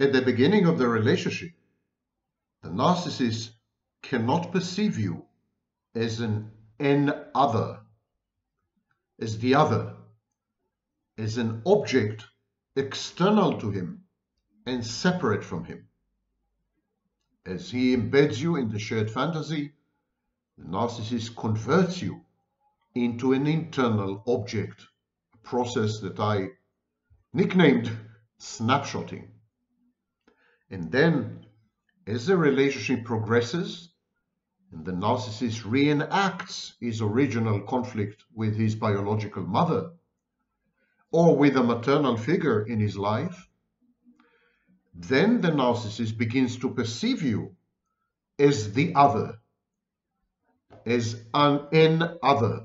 At the beginning of the relationship, the narcissist cannot perceive you as an other, as the other, as an object external to him and separate from him. As he embeds you in the shared fantasy, the narcissist converts you into an internal object, a process that I nicknamed snapshotting. And then, as the relationship progresses, and the narcissist reenacts his original conflict with his biological mother, or with a maternal figure in his life, then the narcissist begins to perceive you as the other, as an other.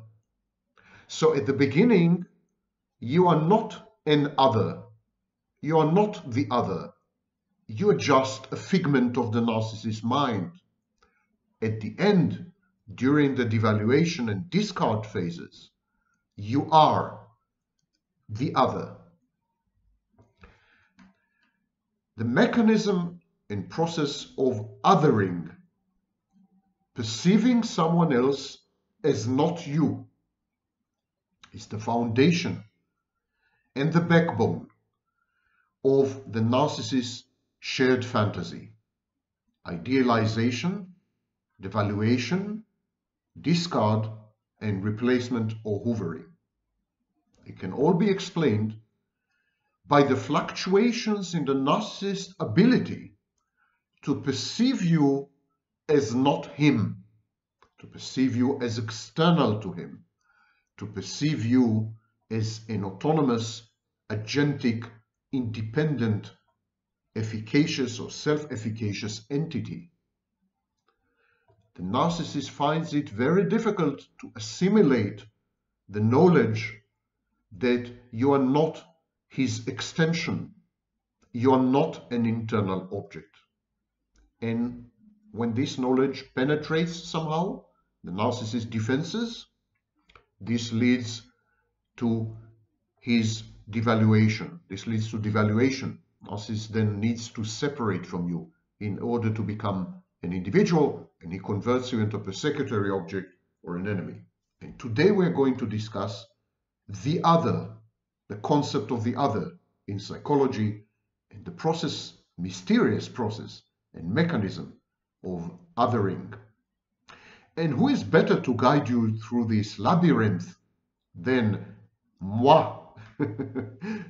So at the beginning, you are not an other. You are not the other. You are just a figment of the narcissist's mind. At the end, during the devaluation and discard phases, you are the other. The mechanism and process of othering, perceiving someone else as not you, is the foundation and the backbone of the narcissist's shared fantasy, idealization, devaluation, discard, and replacement or hoovering. It can all be explained by the fluctuations in the narcissist's ability to perceive you as not him, to perceive you as external to him, to perceive you as an autonomous, agentic, independent, efficacious or self-efficacious entity. The narcissist finds it very difficult to assimilate the knowledge that you are not his extension. You are not an internal object. And when this knowledge penetrates somehow the narcissist's defenses, this leads to his devaluation. Narcissist then needs to separate from you in order to become an individual, and he converts you into a persecutory object or an enemy. And today we're going to discuss the other, the concept of the other in psychology, and the mysterious process and mechanism of othering. And who is better to guide you through this labyrinth than moi,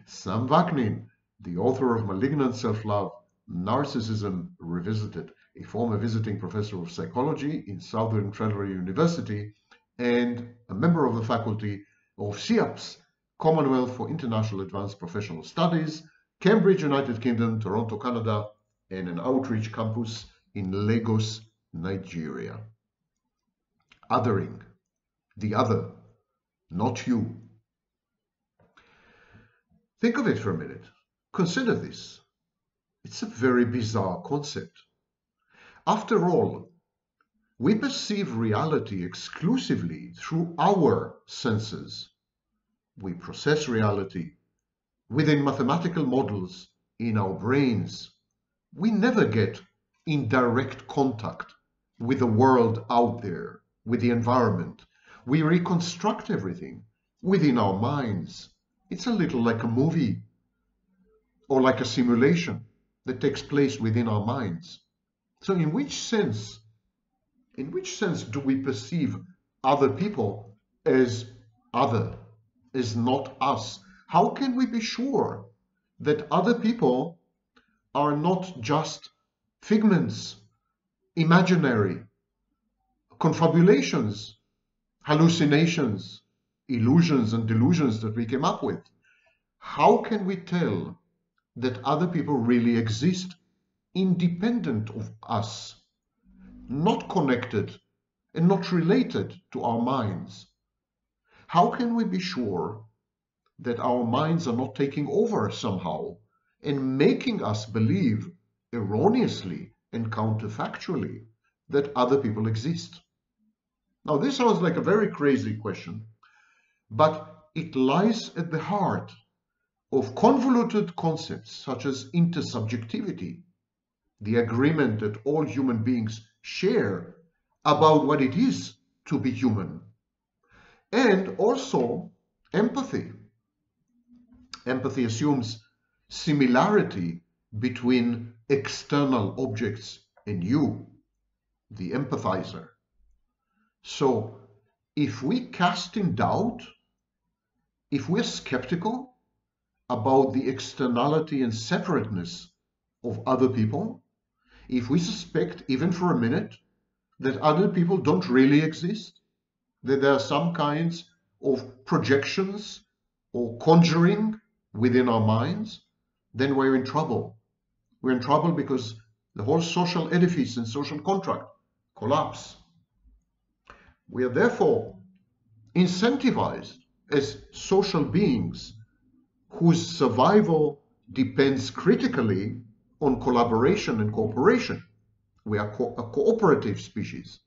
Sam Vaknin, the author of Malignant Self-Love, Narcissism Revisited, a former visiting professor of psychology in Southern Federal University and a member of the faculty of CIAPS, Commonwealth for International Advanced Professional Studies, Cambridge, United Kingdom, Toronto, Canada, and an outreach campus in Lagos, Nigeria. Othering, the other, not you. Think of it for a minute. Consider this. It's a very bizarre concept. After all, we perceive reality exclusively through our senses. We process reality within mathematical models in our brains. We never get in direct contact with the world out there, with the environment. We reconstruct everything within our minds. It's a little like a movie or like a simulation that takes place within our minds. So in which sense do we perceive other people as other, as not us? How can we be sure that other people are not just figments, imaginary, confabulations, hallucinations, illusions and delusions that we came up with? How can we tell that other people really exist, independent of us, not connected and not related to our minds? How can we be sure that our minds are not taking over somehow and making us believe erroneously and counterfactually that other people exist? Now, this sounds like a very crazy question, but it lies at the heart of convoluted concepts such as intersubjectivity, the agreement that all human beings share about what it is to be human, and also empathy. Empathy assumes similarity between external objects and you, the empathizer. So, if we cast in doubt, if we're skeptical about the externality and separateness of other people, if we suspect even for a minute that other people don't really exist, that there are some kinds of projections or conjuring within our minds, then we're in trouble. We're in trouble because the whole social edifice and social contract collapse. We are therefore incentivized as social beings whose survival depends critically on collaboration and cooperation. We are a cooperative species.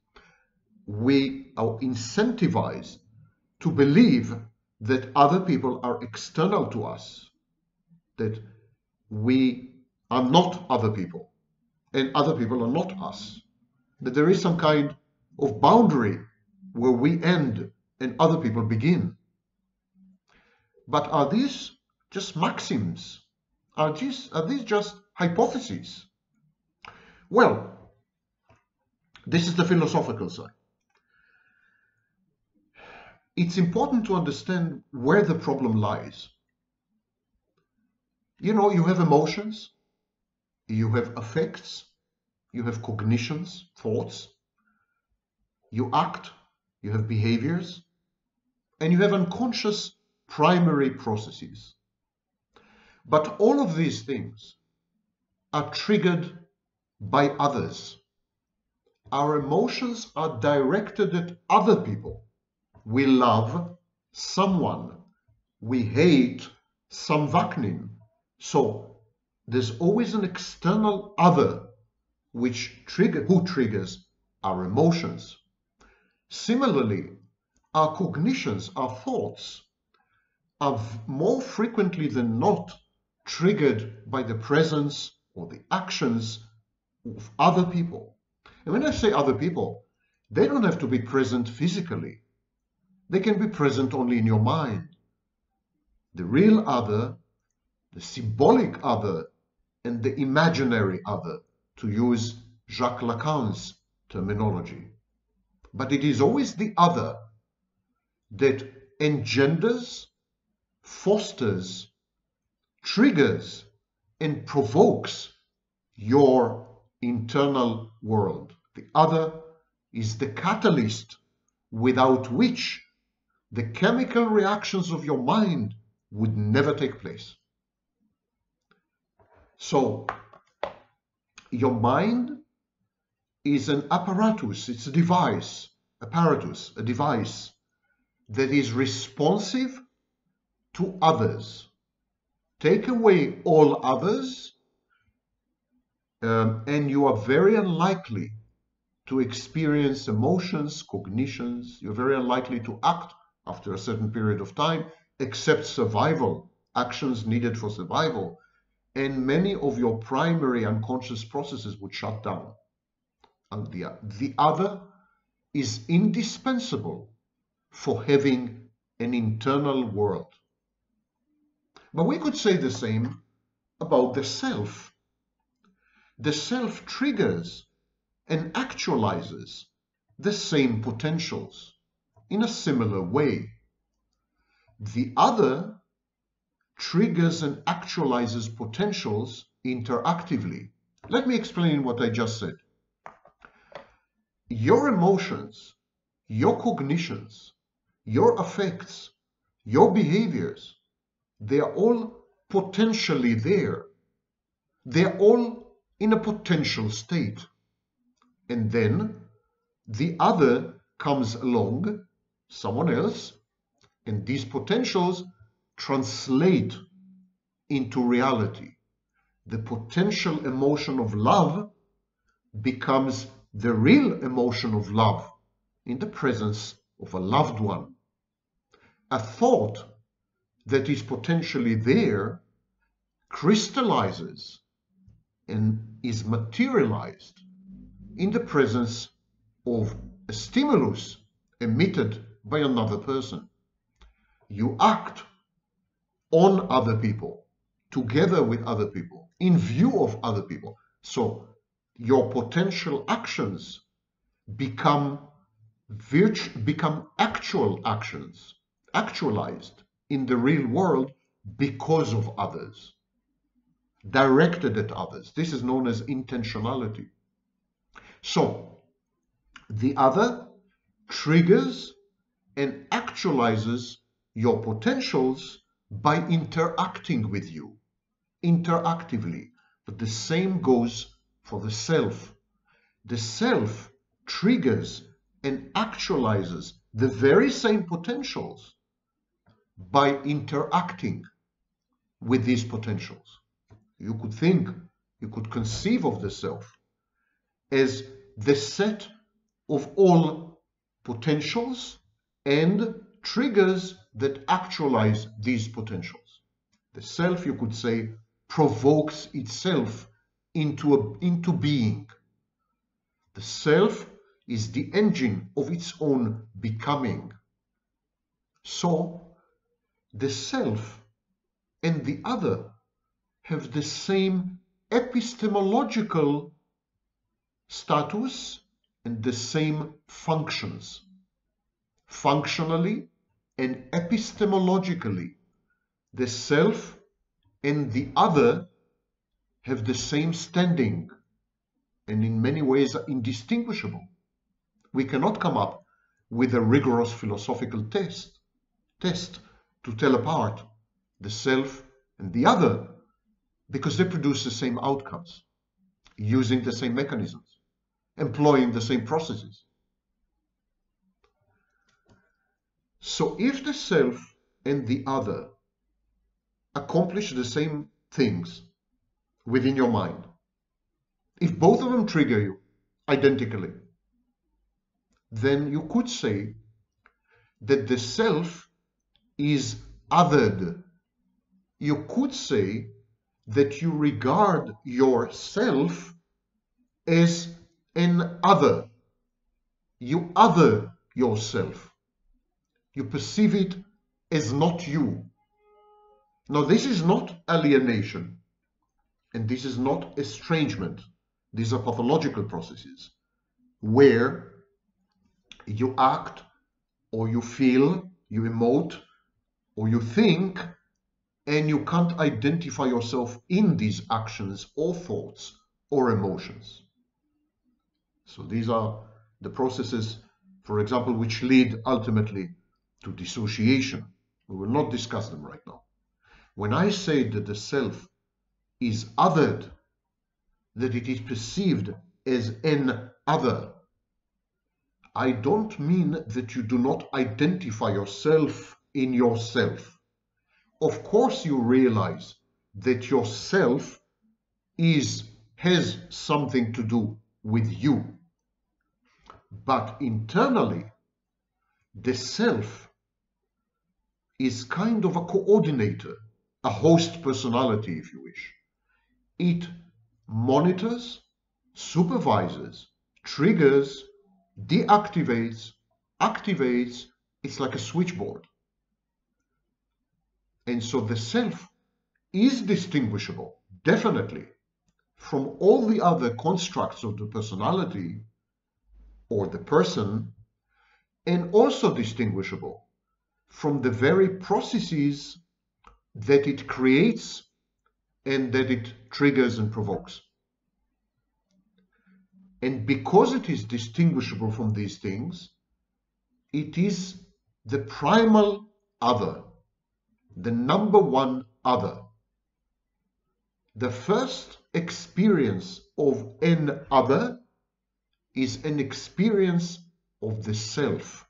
We are incentivized to believe that other people are external to us, that we are not other people, and other people are not us, that there is some kind of boundary where we end and other people begin. But are these just maxims? Are these just hypotheses? Well, this is the philosophical side. It's important to understand where the problem lies. You know, you have emotions, you have affects, you have cognitions, thoughts, you act, you have behaviors, and you have unconscious primary processes. But all of these things are triggered by others. Our emotions are directed at other people. We love someone. We hate Sam Vaknin. So there's always an external other who triggers our emotions. Similarly, our cognitions, our thoughts, are more frequently than not triggered by the presence or the actions of other people. And when I say other people, they don't have to be present physically. They can be present only in your mind. The real other, the symbolic other, and the imaginary other, to use Jacques Lacan's terminology. But it is always the other that engenders, fosters, triggers, and provokes your internal world. The other is the catalyst without which the chemical reactions of your mind would never take place. So, your mind is an apparatus, it's a device, that is responsive to others. Take away all others, and you are very unlikely to experience emotions, cognitions. You're very unlikely to act after a certain period of time, except survival, actions needed for survival. And many of your primary unconscious processes would shut down. And the other is indispensable for having an internal world. But we could say the same about the self. The self triggers and actualizes the same potentials in a similar way. The other triggers and actualizes potentials interactively. Let me explain what I just said. Your emotions, your cognitions, your affects, your behaviors, they are all potentially there. They are all in a potential state. And then the other comes along, someone else, and these potentials translate into reality. The potential emotion of love becomes the real emotion of love in the presence of a loved one. A thought that is potentially there crystallizes and is materialized in the presence of a stimulus emitted by another person. You act on other people, together with other people, in view of other people. So your potential actions become actual actions, actualized in the real world because of others, directed at others. This is known as intentionality. So the other triggers and actualizes your potentials by interacting with you, interactively. But the same goes for the self. The self triggers and actualizes the very same potentials by interacting with these potentials. You could think, you could conceive of the self as the set of all potentials and triggers that actualize these potentials. The self, you could say, provokes itself into being. The self is the engine of its own becoming. So, the self and the other have the same epistemological status and the same functions. Functionally and epistemologically, the self and the other have the same standing and in many ways are indistinguishable. We cannot come up with a rigorous philosophical test to tell apart the self and the other, because they produce the same outcomes, using the same mechanisms, employing the same processes. So if the self and the other accomplish the same things within your mind, if both of them trigger you identically, then you could say that the self is othered. You could say that you regard yourself as an other. You other yourself. You perceive it as not you. Now, this is not alienation, and this is not estrangement. These are pathological processes where you act, or you feel, you emote, or you think, and you can't identify yourself in these actions or thoughts or emotions. So these are the processes, for example, which lead ultimately to dissociation. We will not discuss them right now. When I say that the self is othered, that it is perceived as an other, I don't mean that you do not identify yourself in yourself. Of course you realize that yourself has something to do with you. But internally, the self is kind of a coordinator, a host personality, if you wish. It monitors, supervises, triggers, deactivates, activates. It's like a switchboard. And so the self is distinguishable, definitely, from all the other constructs of the personality or the person, and also distinguishable from the very processes that it creates and that it triggers and provokes. And because it is distinguishable from these things, it is the primal other, the number one other. The first experience of an other is an experience of the self.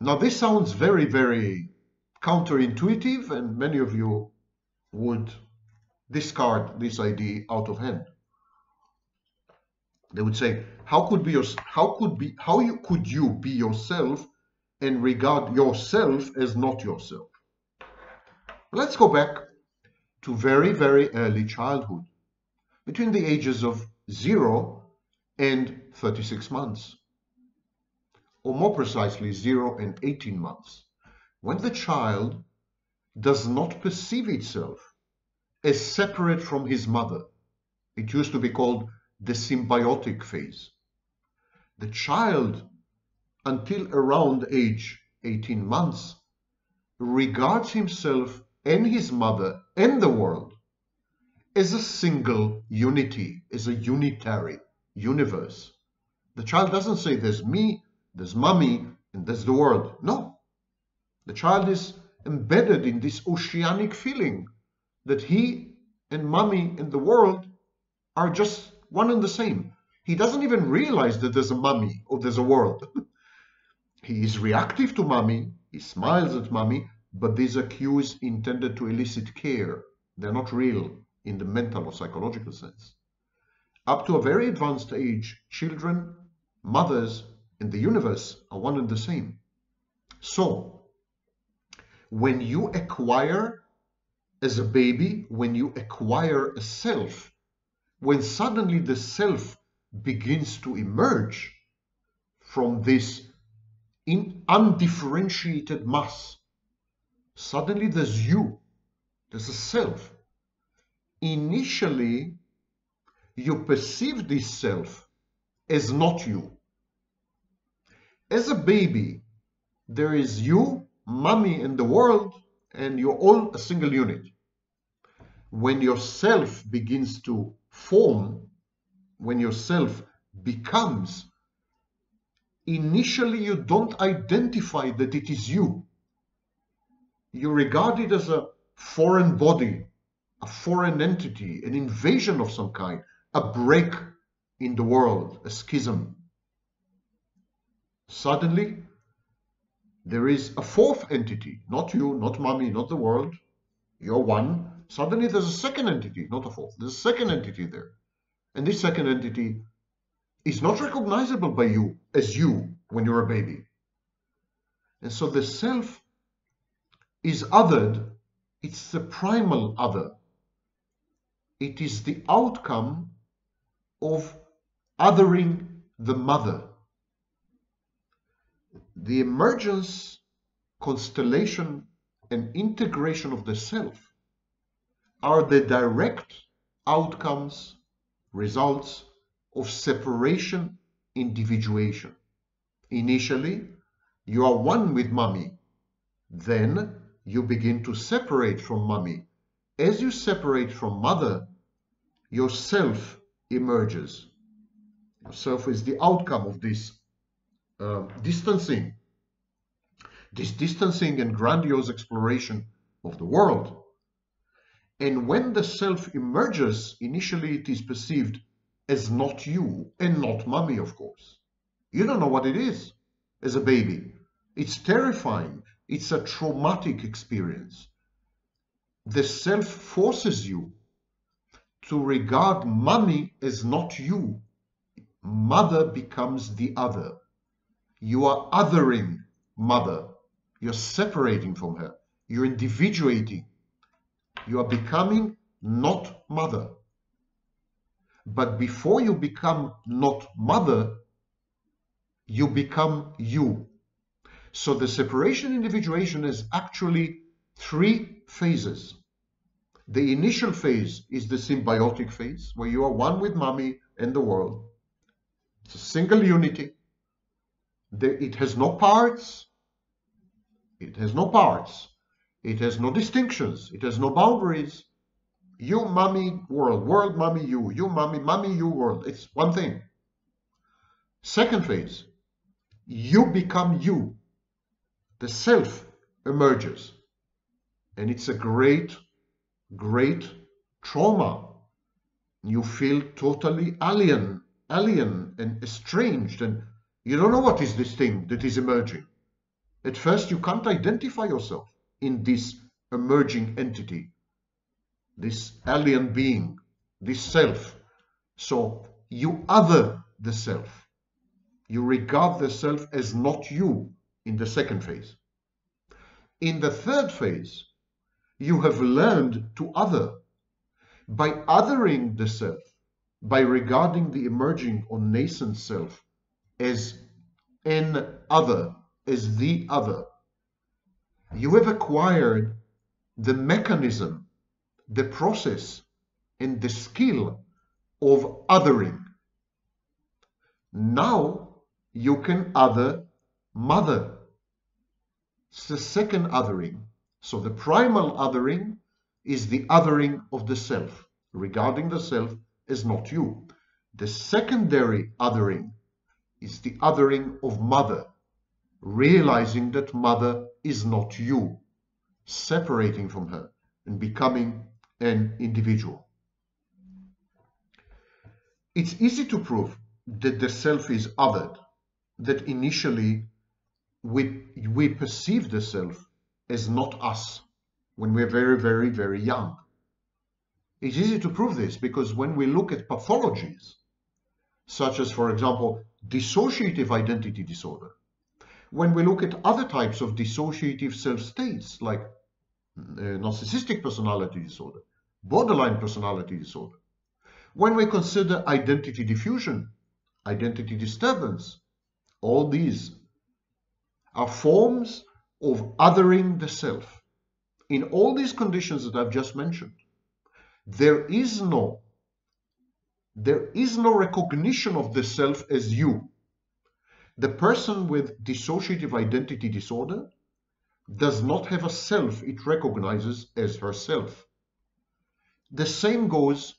Now, this sounds very, very counterintuitive, and many of you would discard this idea out of hand. They would say, how could you be yourself and regard yourself as not yourself. Let's go back to very, very early childhood, between the ages of 0 and 36 months, or more precisely 0 and 18 months, when the child does not perceive itself as separate from his mother. It used to be called the symbiotic phase. The child, until around age 18 months, regards himself and his mother and the world as a single unity, as a unitary universe. The child doesn't say, there's me, there's mommy, and there's the world. No. The child is embedded in this oceanic feeling that he and mommy and the world are just one and the same. He doesn't even realize that there's a mommy or there's a world. He is reactive to mommy, he smiles at mommy, but these are cues intended to elicit care. They're not real in the mental or psychological sense. Up to a very advanced age, children, mothers, and the universe are one and the same. So, when you acquire, as a baby, when you acquire a self, when suddenly the self begins to emerge from this undifferentiated mass, suddenly there's you, there's a self. Initially, you perceive this self as not you. As a baby, there is you, mommy, and the world, and you're all a single unit. When your self begins to form, when your self becomes, initially you don't identify that it is you. You regard it as a foreign body, a foreign entity, an invasion of some kind, a break in the world, a schism. Suddenly, there is a fourth entity, not you, not mommy, not the world, you're one. Suddenly there's a second entity, not a fourth, there's a second entity there. And this second entity is not recognizable by you as you when you're a baby. And so the self is othered, it's the primal other. It is the outcome of othering the mother. The emergence, constellation, and integration of the self are the direct outcomes, results of separation, individuation. Initially, you are one with mommy. Then you begin to separate from mommy. As you separate from mother, your self emerges. Your self is the outcome of this distancing, this distancing and grandiose exploration of the world. And when the self emerges, initially it is perceived as not you and not mommy, of course. You don't know what it is as a baby. It's terrifying. It's a traumatic experience. The self forces you to regard mommy as not you. Mother becomes the other. You are othering mother. You're separating from her. You're individuating. You are becoming not mother. But before you become not mother, you become you. So the separation individuation is actually three phases. The initial phase is the symbiotic phase, where you are one with mommy and the world. It's a single unity. It has no parts, it has no parts, it has no distinctions, it has no boundaries. You, mommy, world, world, mommy, you, you, mommy, you, world. It's one thing. Second phase, you become you. The self emerges. And it's a great, great trauma. You feel totally alien and estranged, and you don't know what is this thing that is emerging. At first, you can't identify yourself in this emerging entity, this alien being, this self. So you other the self. You regard the self as not you, in the second phase. In the third phase, you have learned to other by othering the self, by regarding the emerging or nascent self as an other, as the other. You have acquired the mechanism, the process, and the skill of othering. Now you can other mother. It's the second othering. So the primal othering is the othering of the self, regarding the self as not you. The secondary othering is the othering of mother, realizing that mother is not you, separating from her and becoming an individual. It's easy to prove that the self is othered, that initially we perceive the self as not us when we're very young. It's easy to prove this because when we look at pathologies, such as, for example, dissociative identity disorder, when we look at other types of dissociative self-states like narcissistic personality disorder, borderline personality disorder, when we consider identity diffusion, identity disturbance, all these are forms of othering the self. In all these conditions that I've just mentioned, there is no recognition of the self as you. The person with dissociative identity disorder does not have a self it recognizes as herself. The same goes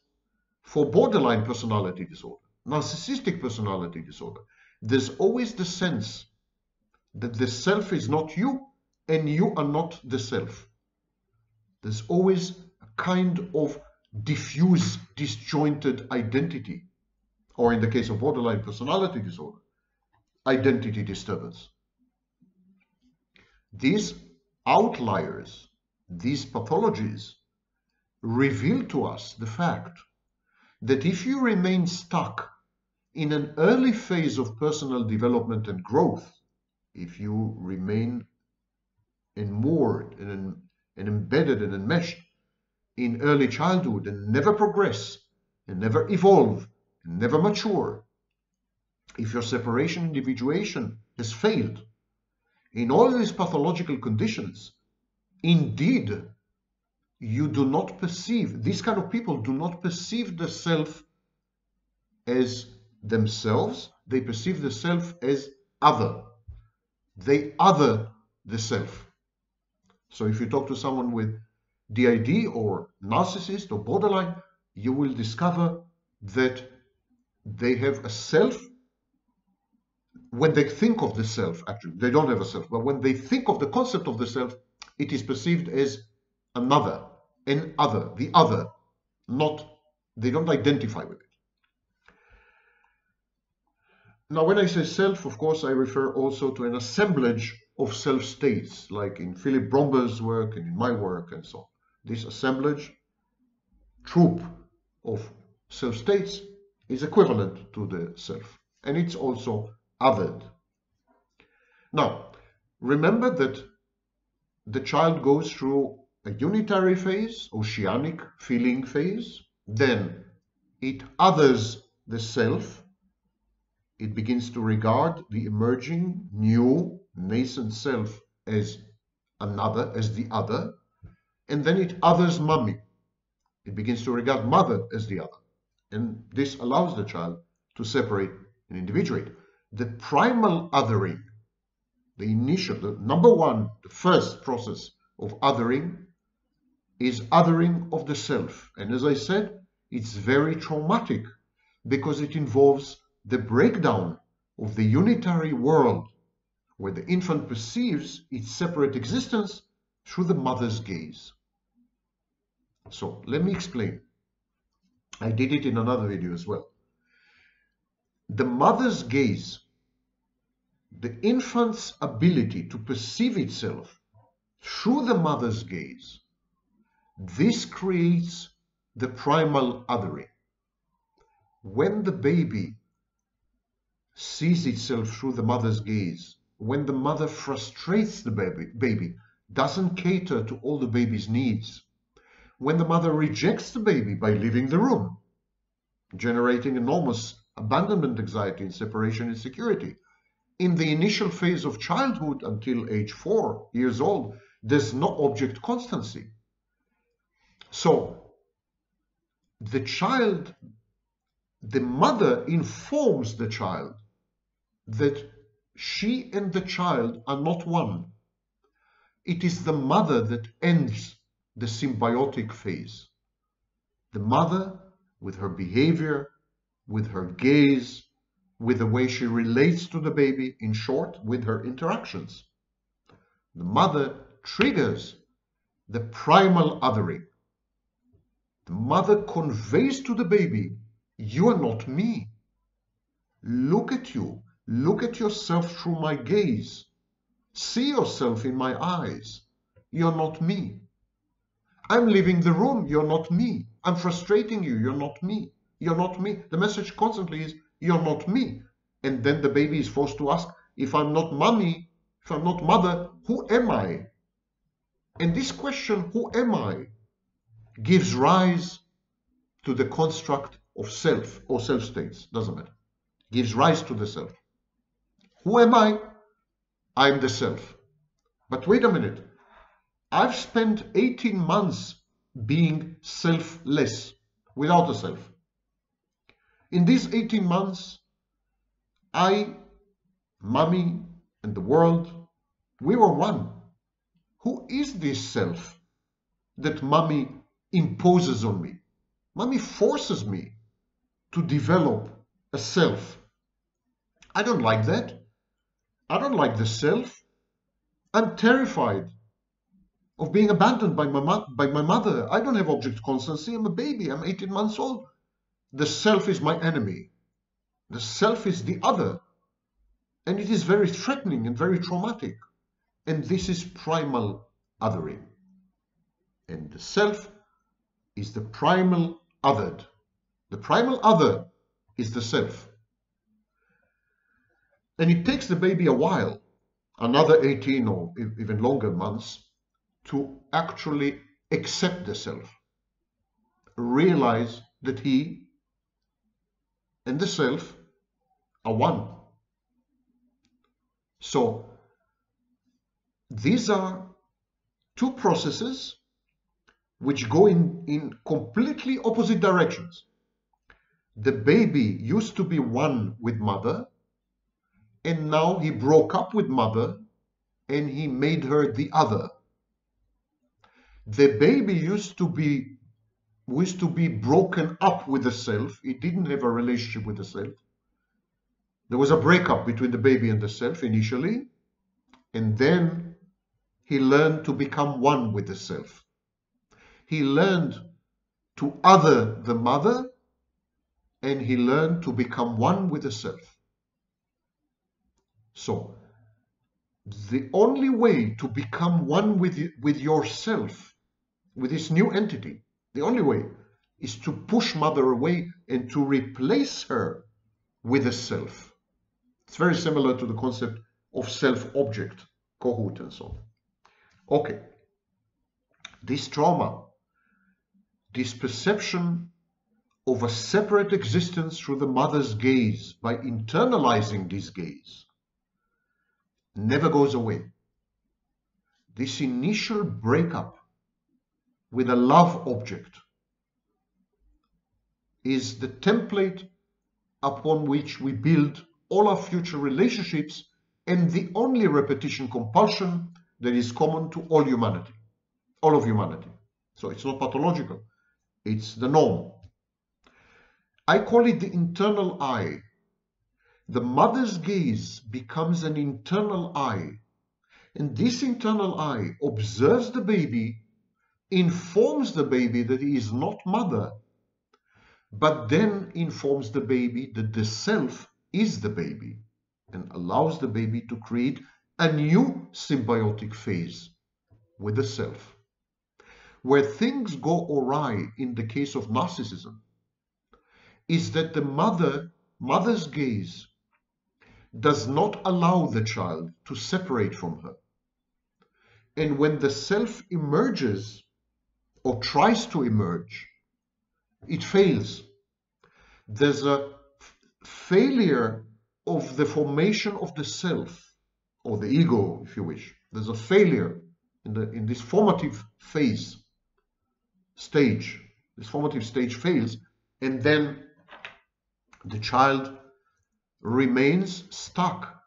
for borderline personality disorder, narcissistic personality disorder. There's always the sense that the self is not you and you are not the self. There's always a kind of diffuse, disjointed identity, or in the case of borderline personality disorder, identity disturbance. These outliers, these pathologies, reveal to us the fact that if you remain stuck in an early phase of personal development and growth, if you remain enmoored and embedded and enmeshed in early childhood and never progress and never evolve and never mature, if your separation individuation has failed, in all these pathological conditions, indeed, you do not perceive, these kind of people do not perceive the self as themselves, they perceive the self as other. They other the self. So if you talk to someone with DID or narcissist or borderline, you will discover that they have a self. When they think of the self, actually, they don't have a self, but when they think of the concept of the self, it is perceived as another, an other, the other, not, they don't identify with it. Now, when I say self, of course, I refer also to an assemblage of self-states, like in Philip Bromber's work and in my work and so on. This assemblage, troop of self-states, is equivalent to the self, and it's also othered. Now, remember that the child goes through a unitary phase, oceanic feeling phase, then it others the self. It begins to regard the emerging, new, nascent self as another, as the other, and then it others mommy. It begins to regard mother as the other, and this allows the child to separate and individuate. The primal othering, the initial, the number one, the first process of othering is othering of the self. And as I said, it's very traumatic because it involves the breakdown of the unitary world, where the infant perceives its separate existence through the mother's gaze. So let me explain. I did it in another video as well. The mother's gaze, the infant's ability to perceive itself through the mother's gaze, this creates the primal othering. When the baby sees itself through the mother's gaze when the mother frustrates the baby, doesn't cater to all the baby's needs, when the mother rejects the baby by leaving the room, generating enormous abandonment anxiety and separation insecurity. In the initial phase of childhood until age 4 years old, there's no object constancy. So the mother informs the child that she and the child are not one. It is the mother that ends the symbiotic phase. The mother, with her behavior, with her gaze, with the way she relates to the baby, in short, with her interactions. The mother triggers the primal othering. The mother conveys to the baby, you are not me. Look at you. Look at yourself through my gaze. See yourself in my eyes. You're not me. I'm leaving the room. You're not me. I'm frustrating you. You're not me. You're not me. The message constantly is, you're not me. And then the baby is forced to ask, if I'm not mommy, if I'm not mother, who am I? And this question, who am I, gives rise to the construct of self or self states, doesn't matter. Gives rise to the self. Who am I? I'm the self. But wait a minute. I've spent 18 months being selfless, without a self. In these 18 months, I, mommy, and the world, we were one. Who is this self that mommy imposes on me? Mommy forces me to develop a self. I don't like that. I don't like the self. I'm terrified of being abandoned by my mother. I don't have object constancy. I'm a baby. I'm 18 months old. The self is my enemy. The self is the other. And it is very threatening and very traumatic. And this is primal othering. And the self is the primal othered. The primal other is the self. And it takes the baby a while, another 18 or even longer months, to actually accept the self, realize that he and the self are one. So these are two processes which go in completely opposite directions. The baby used to be one with mother, and now he broke up with mother and he made her the other. The baby used to be broken up with the self. It didn't have a relationship with the self. There was a breakup between the baby and the self initially, and then he learned to become one with the self. He learned to other the mother, and he learned to become one with the self. So, the only way to become one with yourself, with this new entity, the only way is to push mother away and to replace her with a self. It's very similar to the concept of self-object, Kohut and so on. Okay. This trauma, this perception of a separate existence through the mother's gaze, by internalizing this gaze, never goes away. This initial breakup with a love object is the template upon which we build all our future relationships, and the only repetition compulsion that is common to all humanity, all of humanity. So it's not pathological, it's the norm. I call it the internal I. The mother's gaze becomes an internal I, and this internal I observes the baby, informs the baby that he is not mother, but then informs the baby that the self is the baby, and allows the baby to create a new symbiotic phase with the self. Where things go awry in the case of narcissism is that the mother's gaze does not allow the child to separate from her. And when the self emerges or tries to emerge, it fails. There's a failure of the formation of the self, or the ego, if you wish. There's a failure in this formative phase, stage. This formative stage fails, and then the child remains stuck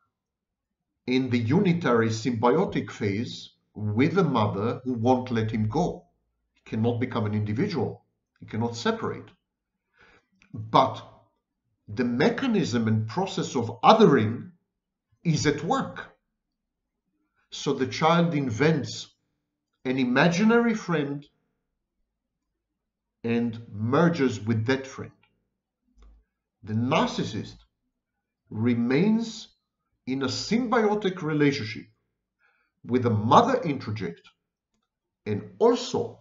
in the unitary symbiotic phase with the mother who won't let him go. He cannot become an individual. He cannot separate. But the mechanism and process of othering is at work. So the child invents an imaginary friend and merges with that friend. The narcissist remains in a symbiotic relationship with a mother introject and also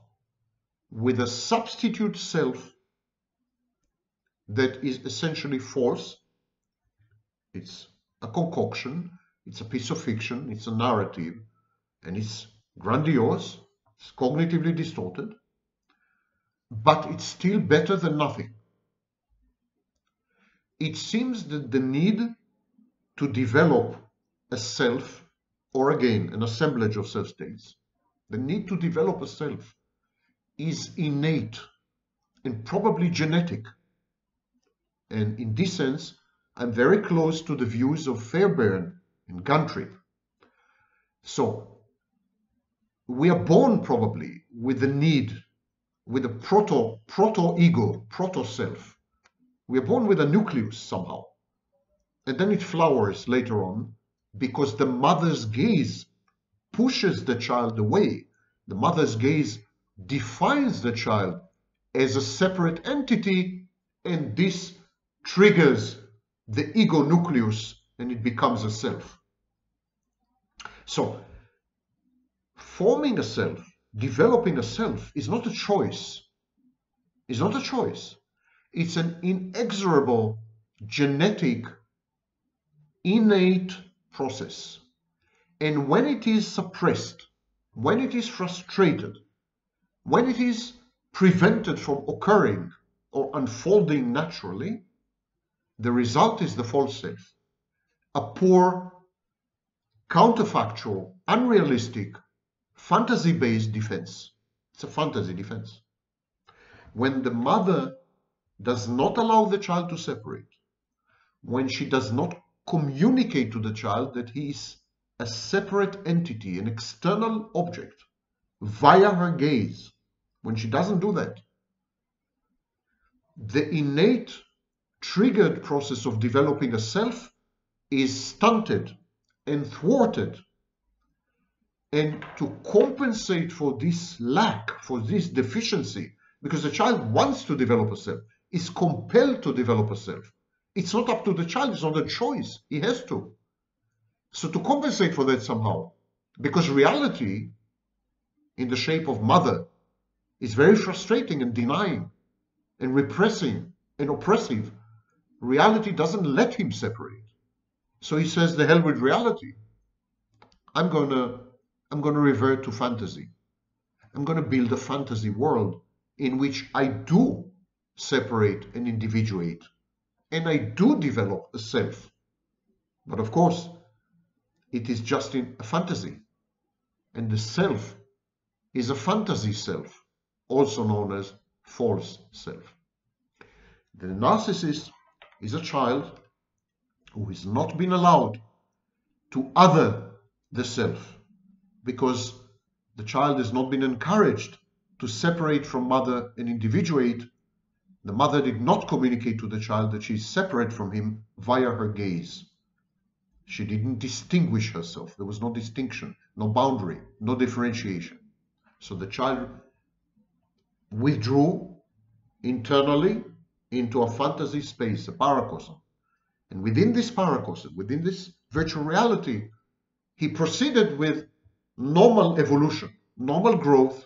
with a substitute self that is essentially false. It's a concoction, it's a piece of fiction, it's a narrative, and it's grandiose, it's cognitively distorted, but it's still better than nothing. It seems that the need to develop a self, or again, an assemblage of self-states, the need to develop a self is innate and probably genetic. And in this sense, I'm very close to the views of Fairbairn and Guntrip. So, we are born probably with the need, with a proto-ego, proto-self. We are born with a nucleus somehow, and then it flowers later on because the mother's gaze pushes the child away. The mother's gaze defines the child as a separate entity, and this triggers the ego nucleus and it becomes a self. So, forming a self, developing a self is not a choice. It's not a choice. It's an inexorable, genetic, innate process. And when it is suppressed, when it is frustrated, when it is prevented from occurring or unfolding naturally, the result is the false self, a poor, counterfactual, unrealistic, fantasy-based defense. It's a fantasy defense. When the mother does not allow the child to separate, when she does not communicate to the child that he is a separate entity, an external object, via her gaze, when she doesn't do that, the innate triggered process of developing a self is stunted and thwarted. And to compensate for this lack, for this deficiency, because the child wants to develop a self, is compelled to develop a self. It's not up to the child, it's not a choice, he has to. So to compensate for that somehow, because reality in the shape of mother is very frustrating and denying and repressing and oppressive, reality doesn't let him separate. So he says, the hell with reality. I'm gonna revert to fantasy. I'm gonna build a fantasy world in which I do separate and individuate, and I do develop a self. But of course, it is just in a fantasy, and the self is a fantasy self, also known as false self. The narcissist is a child who has not been allowed to other the self, because the child has not been encouraged to separate from mother and individuate. The mother did not communicate to the child that she is separate from him via her gaze. She didn't distinguish herself. There was no distinction, no boundary, no differentiation. So the child withdrew internally into a fantasy space, a paracosm. And within this paracosm, within this virtual reality, he proceeded with normal evolution, normal growth.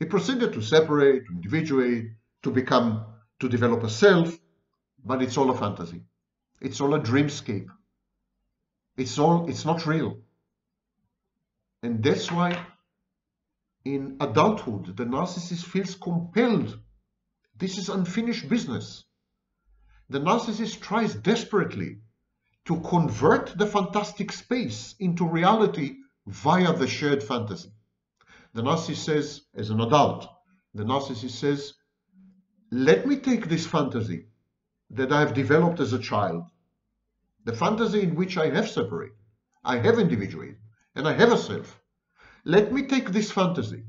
He proceeded to separate, to individuate, to develop a self, but it's all a fantasy. It's all a dreamscape. It's not real. And that's why in adulthood, the narcissist feels compelled. This is unfinished business. The narcissist tries desperately to convert the fantastic space into reality via the shared fantasy. The narcissist says, as an adult, the narcissist says, let me take this fantasy that I have developed as a child, the fantasy in which I have separated, I have individuated, and I have a self. Let me take this fantasy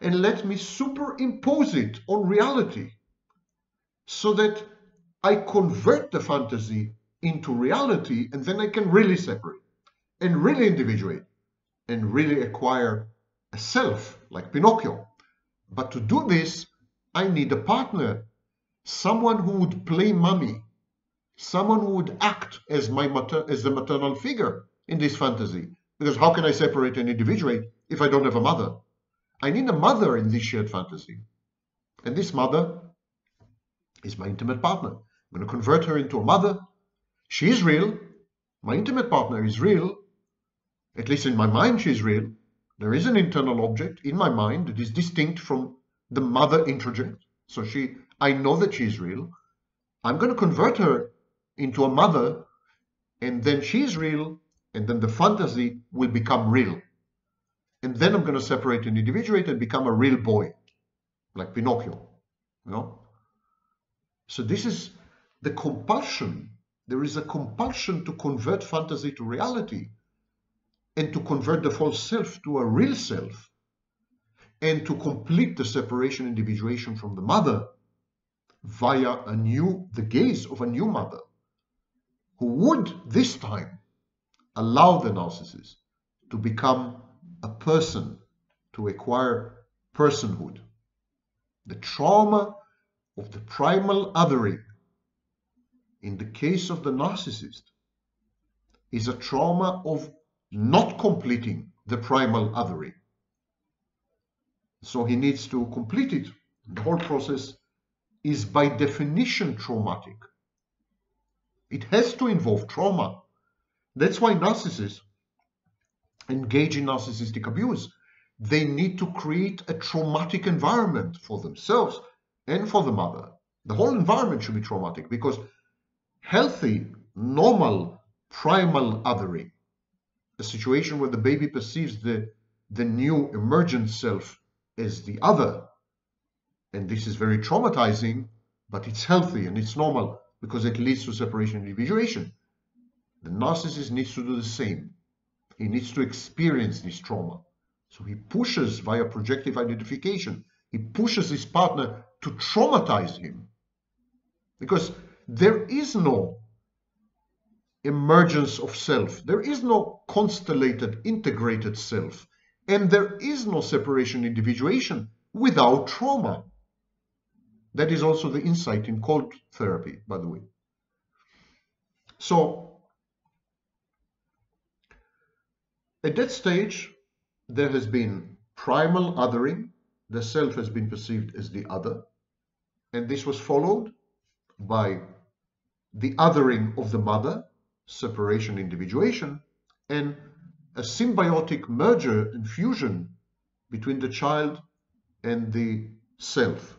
and let me superimpose it on reality so that I convert the fantasy into reality, and then I can really separate and really individuate and really acquire a self like Pinocchio. But to do this, I need a partner, someone who would play mommy, someone who would act as the maternal figure in this fantasy. Because how can I separate and individuate if I don't have a mother? I need a mother in this shared fantasy. And this mother is my intimate partner. I'm going to convert her into a mother. She is real. My intimate partner is real. At least in my mind, she is real. There is an internal object in my mind that is distinct from the mother introject. So I know that she is real. I'm going to convert her into a mother, and then she is real, and then the fantasy will become real. And then I'm going to separate and individuate and become a real boy, like Pinocchio. You know? So this is the compulsion. There is a compulsion to convert fantasy to reality and to convert the false self to a real self and to complete the separation individuation from the mother via the gaze of a new mother who would this time allow the narcissist to become a person, to acquire personhood. The trauma of the primal othering, in the case of the narcissist, is a trauma of not completing the primal othering. So he needs to complete it. The whole process is by definition traumatic. It has to involve trauma. That's why narcissists engage in narcissistic abuse. They need to create a traumatic environment for themselves and for the mother. The whole environment should be traumatic, because healthy, normal, primal othering, a situation where the baby perceives the new emergent self as the other, and this is very traumatizing, but it's healthy and it's normal because it leads to separation and individuation. The narcissist needs to do the same. He needs to experience this trauma. So he pushes via projective identification. He pushes his partner to traumatize him, because there is no emergence of self. There is no constellated, integrated self. And there is no separation individuation without trauma. That is also the insight in cold therapy, by the way. So, at that stage, there has been primal othering. The self has been perceived as the other. And this was followed by the othering of the mother, separation, individuation, and a symbiotic merger and fusion between the child and the self.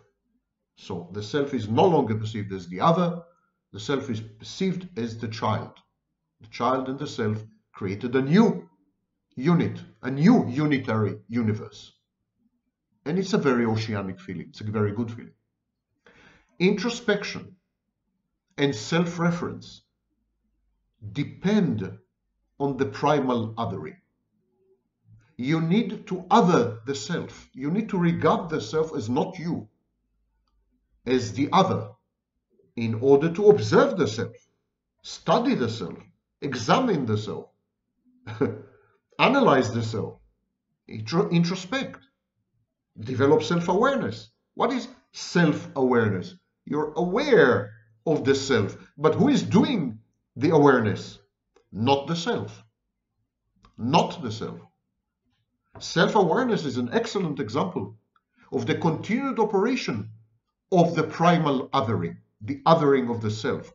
So the self is no longer perceived as the other. The self is perceived as the child. The child and the self created a new unit, a new unitary universe. And it's a very oceanic feeling. It's a very good feeling. Introspection and self-reference depend on the primal othering. You need to other the self. You need to regard the self as not you, as the other, in order to observe the self, study the self, examine the self, analyze the self, introspect, develop self-awareness. What is self-awareness? You're aware of the self, but who is doing the awareness? Not the self. Not the self. Self-awareness is an excellent example of the continued operation of the primal othering, the othering of the self,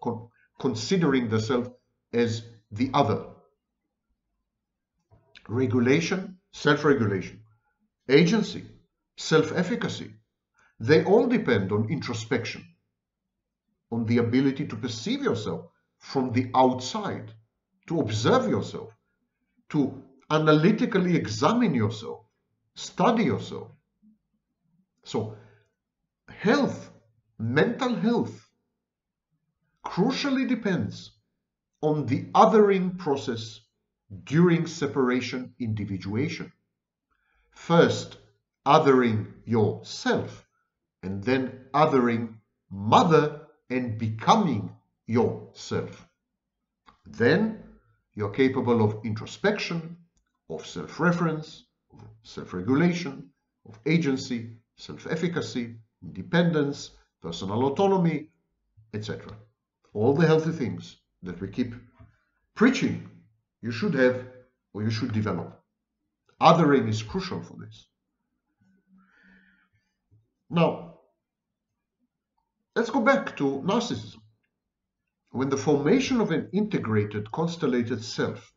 considering the self as the other. Regulation, self-regulation, agency, self-efficacy, they all depend on introspection, on the ability to perceive yourself from the outside, to observe yourself, to analytically examine yourself, study yourself. So health, mental health, crucially depends on the othering process during separation individuation. First, othering yourself, and then othering mother and becoming yourself. Then you're capable of introspection, of self-reference, of self-regulation, of agency, self-efficacy, independence, personal autonomy, etc. All the healthy things that we keep preaching you should have or you should develop. Othering is crucial for this. Now, let's go back to narcissism. When the formation of an integrated, constellated self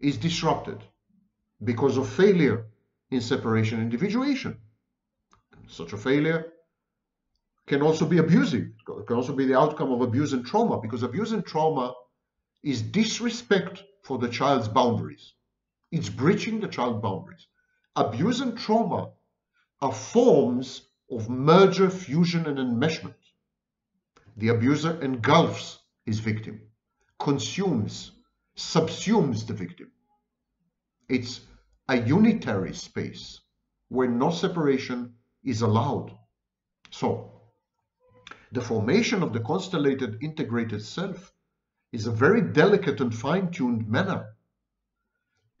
is disrupted because of failure in separation individuation, such a failure can also be abusive. It can also be the outcome of abuse and trauma, because abuse and trauma is disrespect for the child's boundaries. It's breaching the child's boundaries. Abuse and trauma are forms of merger, fusion, and enmeshment. The abuser engulfs his victim, consumes, subsumes the victim. It's a unitary space where no separation is allowed. So, the formation of the constellated integrated self is a very delicate and fine-tuned manner.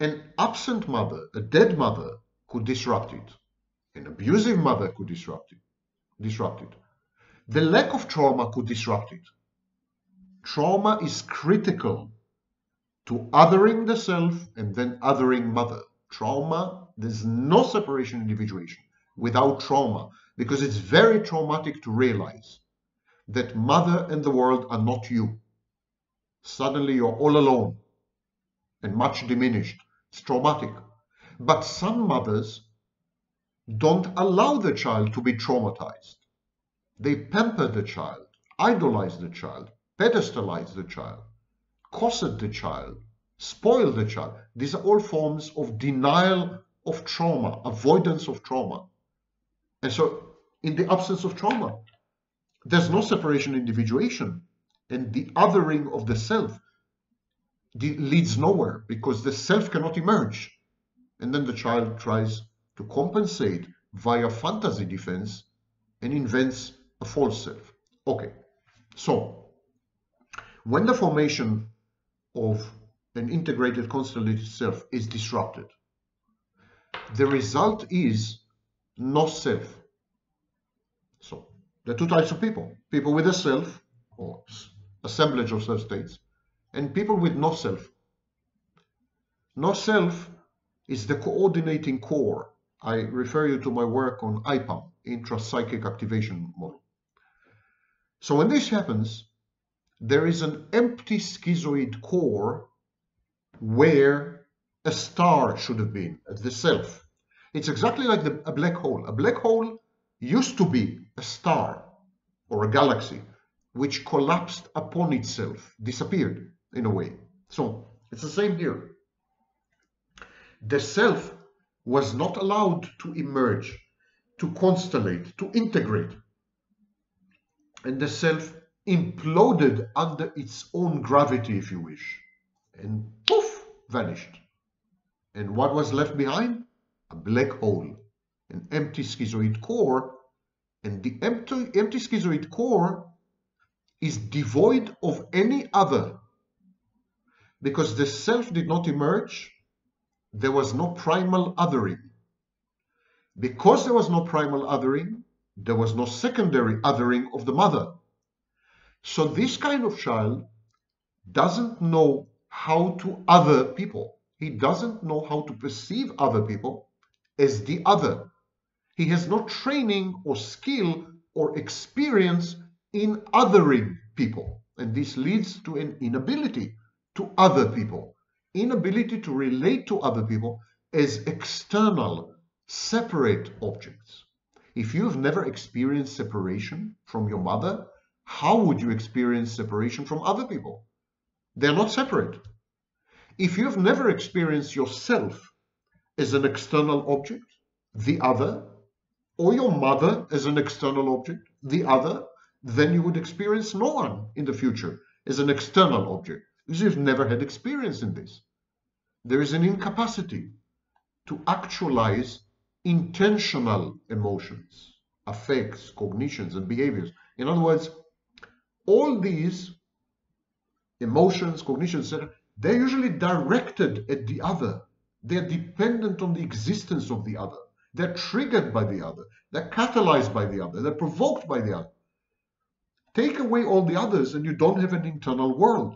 An absent mother, a dead mother, could disrupt it. An abusive mother could disrupt it. The lack of trauma could disrupt it. Trauma is critical to othering the self and then othering mother. Trauma, there's no separation individuation without trauma, because it's very traumatic to realize that mother and the world are not you. Suddenly you're all alone and much diminished. It's traumatic. But some mothers don't allow the child to be traumatized. They pamper the child, idolize the child, pedestalize the child, corset the child, spoil the child. These are all forms of denial of trauma, avoidance of trauma. And so, in the absence of trauma, there's no separation individuation. And the othering of the self leads nowhere, because the self cannot emerge. And then the child tries to compensate via fantasy defense and invents a false self. Okay, so when the formation of an integrated constellated self is disrupted, the result is no self. So there are two types of people: people with a self, or assemblage of self-states, and people with no self. No self is the coordinating core. I refer you to my work on IPAM, intrapsychic activation model. So when this happens, there is an empty schizoid core where a star should have been, the self. It's exactly like a black hole. A black hole used to be a star or a galaxy, which collapsed upon itself, disappeared in a way. So it's the same here. The self was not allowed to emerge, to constellate, to integrate. And the self imploded under its own gravity, if you wish, and poof, vanished. And what was left behind? A black hole, an empty schizoid core. And the empty schizoid core is devoid of any other, because the self did not emerge. There was no primal othering. Because there was no primal othering, there was no secondary othering of the mother. So this kind of child doesn't know how to other people. He doesn't know how to perceive other people as the other. He has no training or skill or experience in othering people. And this leads to an inability to other people, inability to relate to other people as external, separate objects. If you've never experienced separation from your mother, how would you experience separation from other people? They're not separate. If you've never experienced yourself as an external object, the other, or your mother as an external object, the other, then you would experience no one in the future as an external object, because you've never had experience in this. There is an incapacity to actualize intentional emotions, affects, cognitions, and behaviors. In other words, all these emotions, cognitions, etc., they're usually directed at the other. They're dependent on the existence of the other. They're triggered by the other. They're catalyzed by the other. They're provoked by the other. Take away all the others and you don't have an internal world.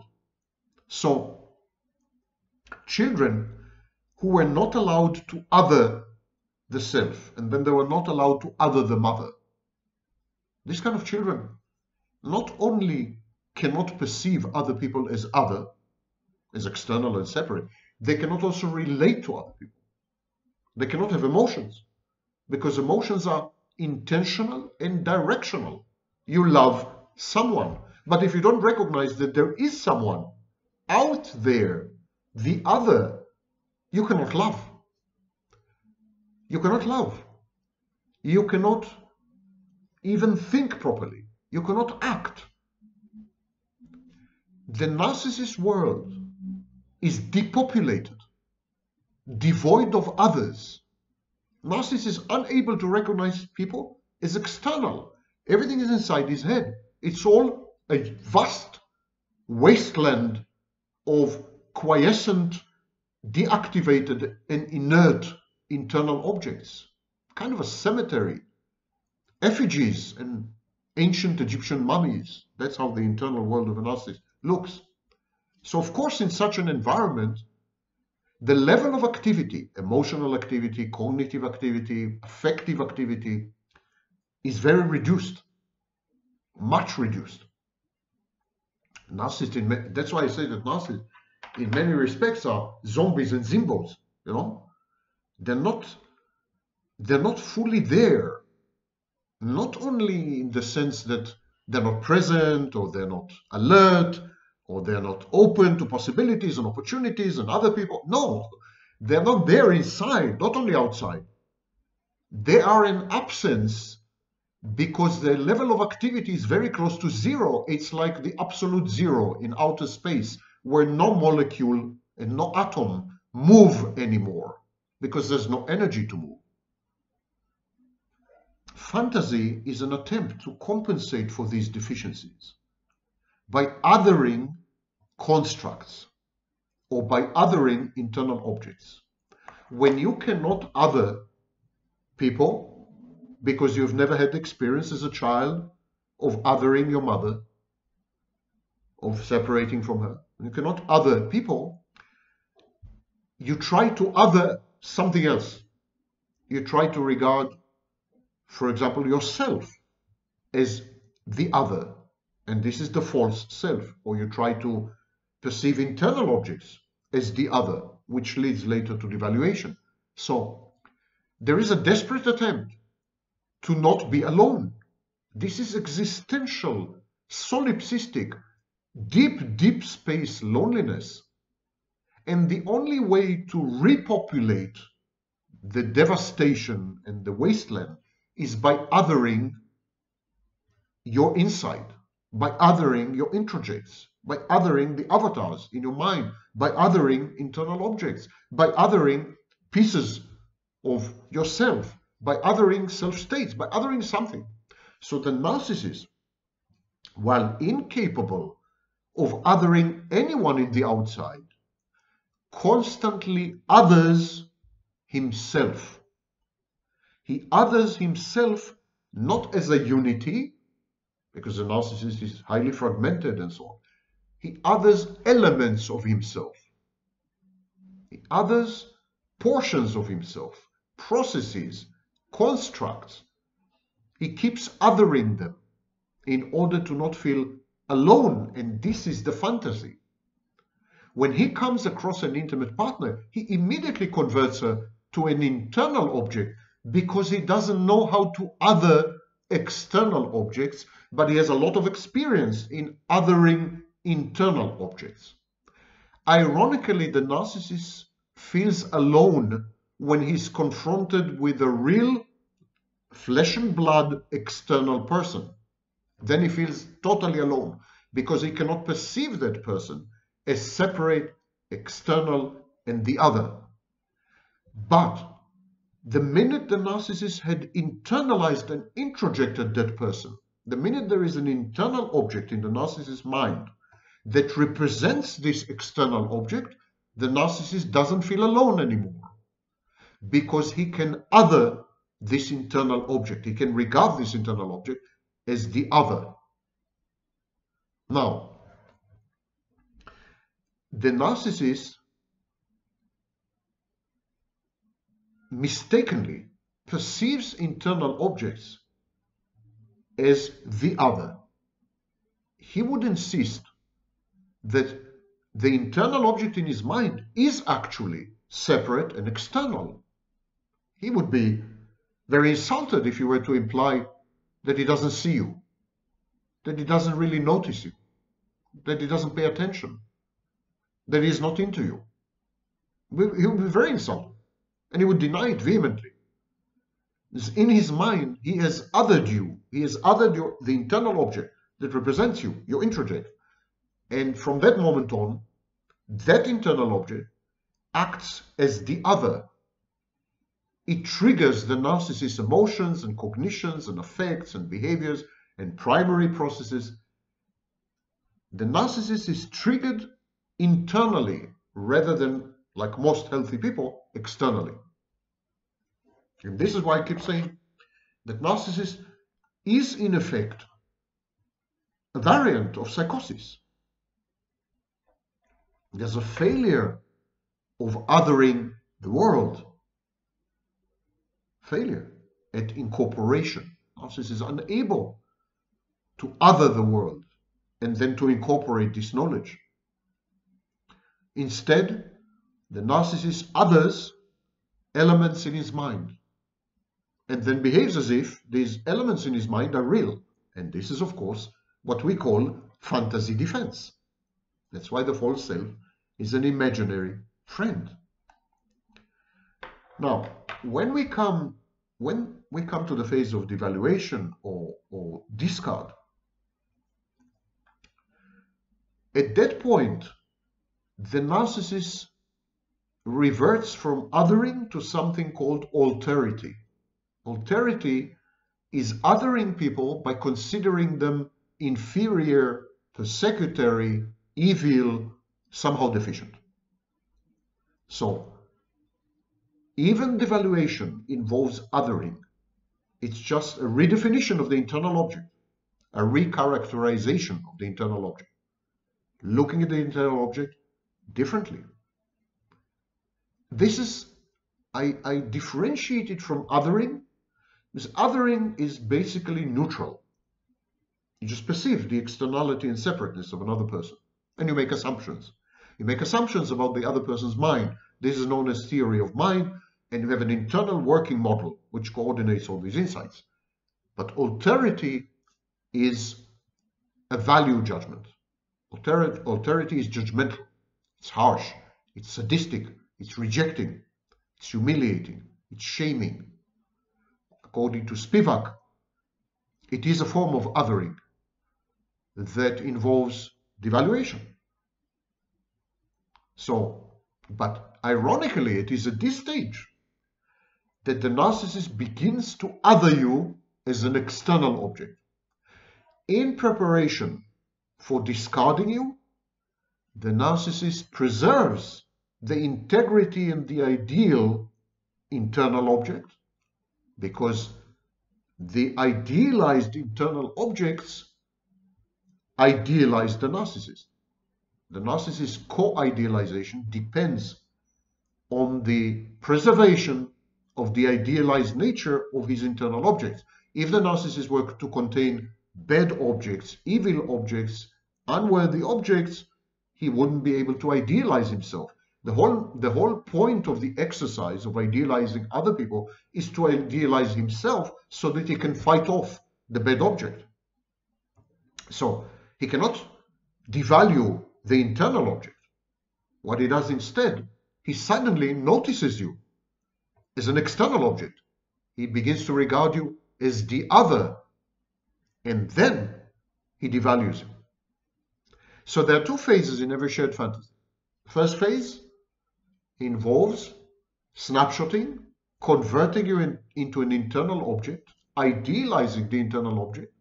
So, children who were not allowed to other the self, and then they were not allowed to other the mother, these kind of children not only cannot perceive other people as other, as external and separate, they cannot also relate to other people. They cannot have emotions, because emotions are intentional and directional. You love someone, but if you don't recognize that there is someone out there, the other, you cannot love. You cannot love. You cannot even think properly. You cannot act. The narcissist world is depopulated, devoid of others. Narcissist is unable to recognize people as external. Everything is inside his head. It's all a vast wasteland of quiescent, deactivated, and inert internal objects. Kind of a cemetery. Effigies and ancient Egyptian mummies. That's how the internal world of a narcissist looks. So, of course, in such an environment, the level of activity, emotional activity, cognitive activity, affective activity, is very reduced, much reduced. Narcissists, that's why I say that narcissists, in many respects, are zombies and zimbos. You know, they're not fully there. Not only in the sense that they're not present, or they're not alert, or they're not open to possibilities and opportunities and other people. No, they're not there inside, not only outside. They are in absence because their level of activity is very close to zero. It's like the absolute zero in outer space, where no molecule and no atom move anymore because there's no energy to move. Fantasy is an attempt to compensate for these deficiencies by othering constructs or by othering internal objects. When you cannot other people because you've never had experience as a child of othering your mother, of separating from her, you cannot other people, you try to other something else. You try to regard, for example, yourself as the other, and this is the false self, or you try to perceive internal objects as the other, which leads later to devaluation. So there is a desperate attempt to not be alone. This is existential, solipsistic, deep, deep space loneliness. And the only way to repopulate the devastation and the wasteland is by othering your inside, by othering your introjects, by othering the avatars in your mind, by othering internal objects, by othering pieces of yourself, by othering self-states, by othering something. So the narcissist, while incapable of othering anyone in the outside, constantly others himself. He others himself not as a unity, because the narcissist is highly fragmented and so on. He others elements of himself. He others portions of himself, processes, constructs. He keeps othering them in order to not feel alone, and this is the fantasy. When he comes across an intimate partner, he immediately converts her to an internal object because he doesn't know how to other external objects, but he has a lot of experience in othering internal objects. Ironically, the narcissist feels alone when he's confronted with a real flesh and blood external person. Then he feels totally alone because he cannot perceive that person as separate, external, and the other. But the minute the narcissist had internalized and introjected that person, the minute there is an internal object in the narcissist's mind that represents this external object, the narcissist doesn't feel alone anymore because he can other this internal object. He can regard this internal object as the other. Now, the narcissist mistakenly perceives internal objects as the other. He would insist that the internal object in his mind is actually separate and external. He would be very insulted if you were to imply that he doesn't see you, that he doesn't really notice you, that he doesn't pay attention, that he is not into you. He would be very insulted, and he would deny it vehemently. In his mind, he has othered you. He has othered the internal object that represents you, your introject. And from that moment on, that internal object acts as the other. It triggers the narcissist's emotions and cognitions and affects and behaviors and primary processes. The narcissist is triggered internally rather than, like most healthy people, externally. And this is why I keep saying that narcissism is in effect a variant of psychosis. There's a failure of othering the world. Failure at incorporation. Narcissism is unable to other the world and then to incorporate this knowledge. Instead, the narcissist others elements in his mind and then behaves as if these elements in his mind are real. And this is, of course, what we call fantasy defense. That's why the false self is an imaginary friend. Now, when we come to the phase of devaluation or discard, at that point, the narcissist reverts from othering to something called alterity. Alterity is othering people by considering them inferior, persecutory, evil, somehow deficient. So, even devaluation involves othering. It's just a redefinition of the internal object, a recharacterization of the internal object, looking at the internal object differently. This is, I differentiate it from othering, because othering is basically neutral. You just perceive the externality and separateness of another person, and you make assumptions. You make assumptions about the other person's mind. This is known as theory of mind, and you have an internal working model which coordinates all these insights. But alterity is a value judgment. Alterity is judgmental. It's harsh. It's sadistic. It's rejecting. It's humiliating. It's shaming. According to Spivak, it is a form of othering that involves devaluation. So, but ironically, it is at this stage that the narcissist begins to other you as an external object. In preparation for discarding you, the narcissist preserves the integrity and the ideal internal object, because the idealized internal objects idealize the narcissist. The narcissist's co-idealization depends on the preservation of the idealized nature of his internal objects. If the narcissist were to contain bad objects, evil objects, unworthy objects, he wouldn't be able to idealize himself. The whole point of the exercise of idealizing other people is to idealize himself so that he can fight off the bad object. So he cannot devalue the internal object. What he does instead, he suddenly notices you as an external object. He begins to regard you as the other, and then he devalues you. So there are two phases in every shared fantasy. First phase involves snapshotting, converting you into an internal object, idealizing the internal object,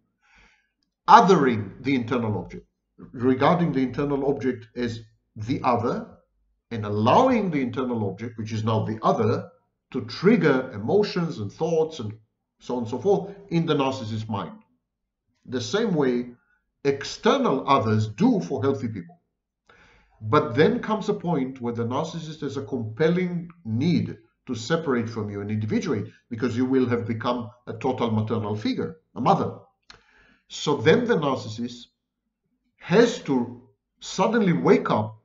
othering the internal object, regarding the internal object as the other, and allowing the internal object, which is now the other, to trigger emotions and thoughts and so on and so forth in the narcissist's mind. The same way external others do for healthy people. But then comes a point where the narcissist has a compelling need to separate from you and individuate, because you will have become a total maternal figure, a mother. So then the narcissist has to suddenly wake up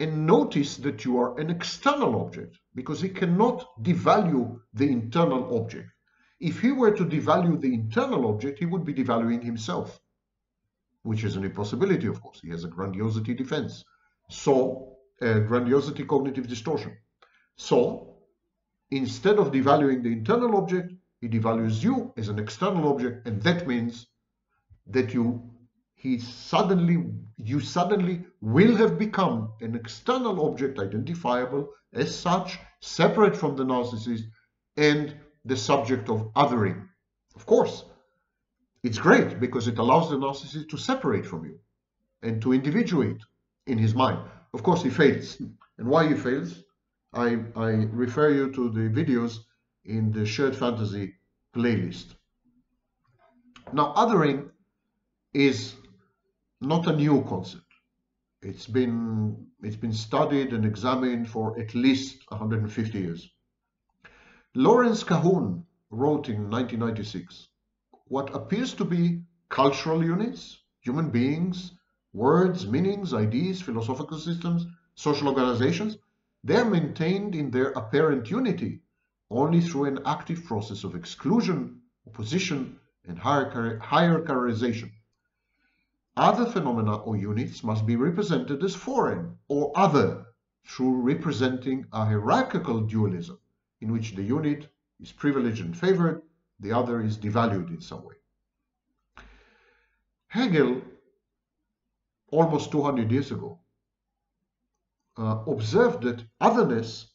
and notice that you are an external object, because he cannot devalue the internal object. If he were to devalue the internal object, he would be devaluing himself, which is an impossibility, of course. He has a grandiosity defense. So, grandiosity cognitive distortion. So, instead of devaluing the internal object, he devalues you as an external object, and that means that you suddenly will have become an external object, identifiable as such, separate from the narcissist, and the subject of othering. Of course, it's great because it allows the narcissist to separate from you and to individuate in his mind. Of course, he fails. And why he fails, I refer you to the videos in the Shared Fantasy playlist. Now, othering is not a new concept. It's been studied and examined for at least 150 years. Lawrence Cahoon wrote in 1996 what appears to be cultural units, human beings, words, meanings, ideas, philosophical systems, social organizations, they are maintained in their apparent unity only through an active process of exclusion, opposition, and hierarchization. Other phenomena or units must be represented as foreign or other through representing a hierarchical dualism in which the unit is privileged and favored, the other is devalued in some way. Hegel, almost 200 years ago, observed that otherness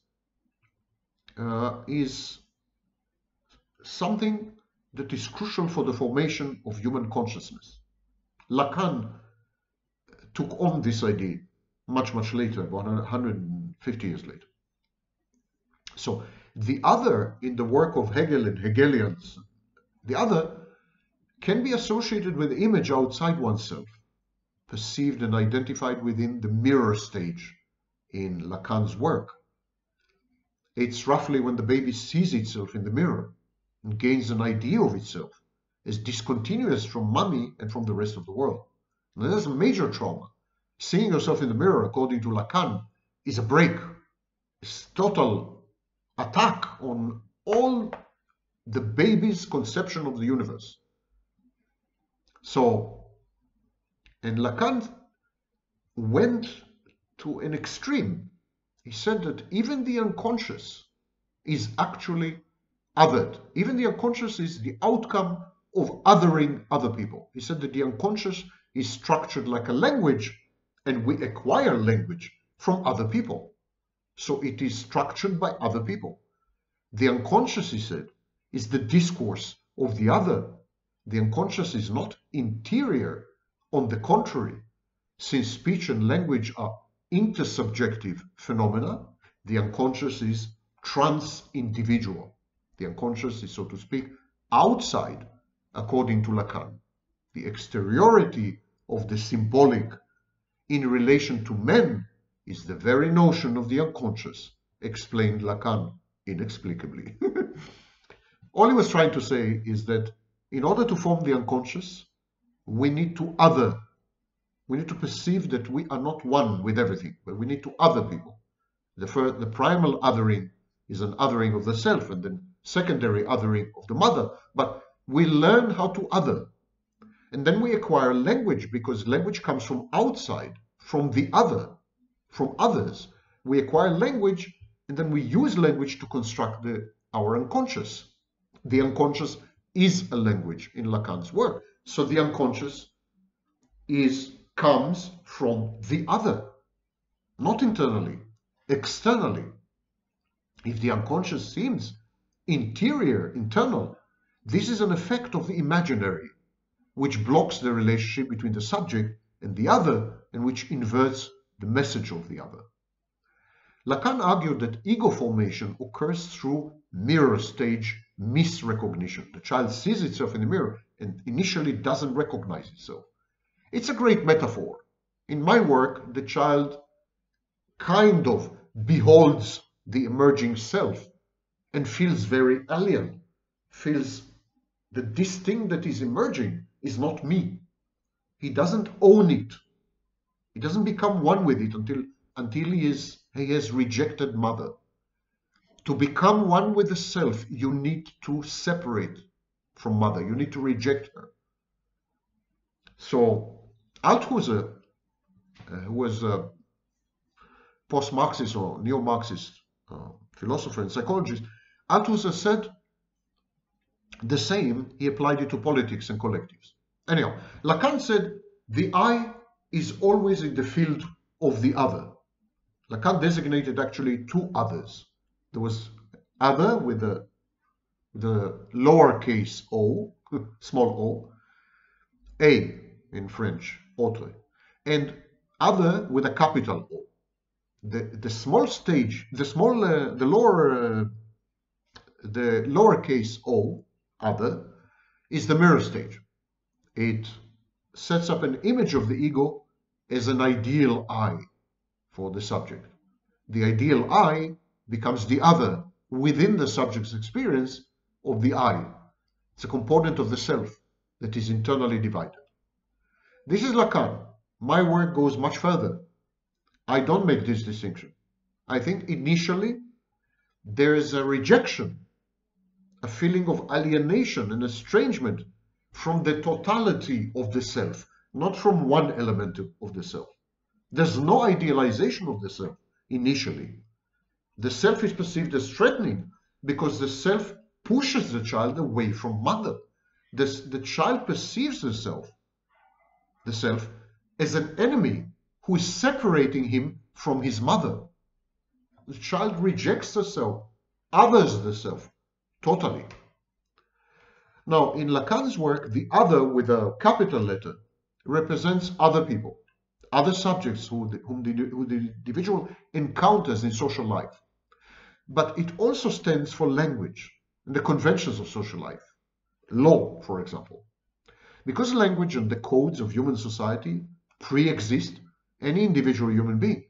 is something that is crucial for the formation of human consciousness. Lacan took on this idea much, much later, 150 years later. So, the other in the work of Hegel and Hegelians, the other can be associated with the image outside oneself, perceived and identified within the mirror stage in Lacan's work. It's roughly when the baby sees itself in the mirror and gains an idea of itself as discontinuous from mommy and from the rest of the world. Now, there's a major trauma. Seeing yourself in the mirror, according to Lacan, is a break. It's total attack on all the baby's conception of the universe. So, and Lacan went to an extreme. He said that even the unconscious is actually othered. Even the unconscious is the outcome of othering other people. He said that the unconscious is structured like a language, and we acquire language from other people. So it is structured by other people. The unconscious, he said, is the discourse of the other. The unconscious is not interior. On the contrary, since speech and language are intersubjective phenomena, the unconscious is trans-individual. The unconscious is, so to speak, outside, according to Lacan. The exteriority of the symbolic in relation to men is the very notion of the unconscious, explained Lacan inexplicably. All he was trying to say is that in order to form the unconscious, we need to other We need to perceive that we are not one with everything, but we need to other people. The primal othering is an othering of the self, and then secondary othering of the mother, but we learn how to other. And then we acquire language, because language comes from outside, from the other, from others. We acquire language, and then we use language to construct our unconscious. The unconscious is a language in Lacan's work. So the unconscious comes from the other, not internally, externally. If the unconscious seems interior, internal, this is an effect of the imaginary, which blocks the relationship between the subject and the other, and which inverts the message of the other. Lacan argued that ego formation occurs through mirror stage misrecognition. The child sees itself in the mirror and initially doesn't recognize itself. It's a great metaphor. In my work, the child kind of beholds the emerging self and feels very alien, feels that this thing that is emerging is not me. He doesn't own it. He doesn't become one with it until he has rejected mother. To become one with the self, you need to separate from mother. You need to reject her. So Althusser, who was a post-Marxist or neo-Marxist philosopher and psychologist, Althusser said the same. He applied it to politics and collectives. Anyhow, Lacan said the I is always in the field of the other. Lacan designated actually two others. There was other with the lowercase o, small o, a in French, autre, and other with a capital O. The small stage, the lowercase o, other, is the mirror stage. It sets up an image of the ego as an ideal I for the subject. The ideal I becomes the other within the subject's experience of the I. It's a component of the self that is internally divided. This is Lacan. My work goes much further. I don't make this distinction. I think initially there is a rejection, a feeling of alienation and estrangement from the totality of the self, not from one element of the self. There's no idealization of the self initially. The self is perceived as threatening because the self pushes the child away from mother. The child perceives the self, as an enemy who is separating him from his mother. The child rejects the self, others the self, totally. Now, in Lacan's work, the other with a capital letter represents other people, other subjects whom the individual encounters in social life. But it also stands for language and the conventions of social life, law, for example. Because language and the codes of human society pre-exist any individual human being,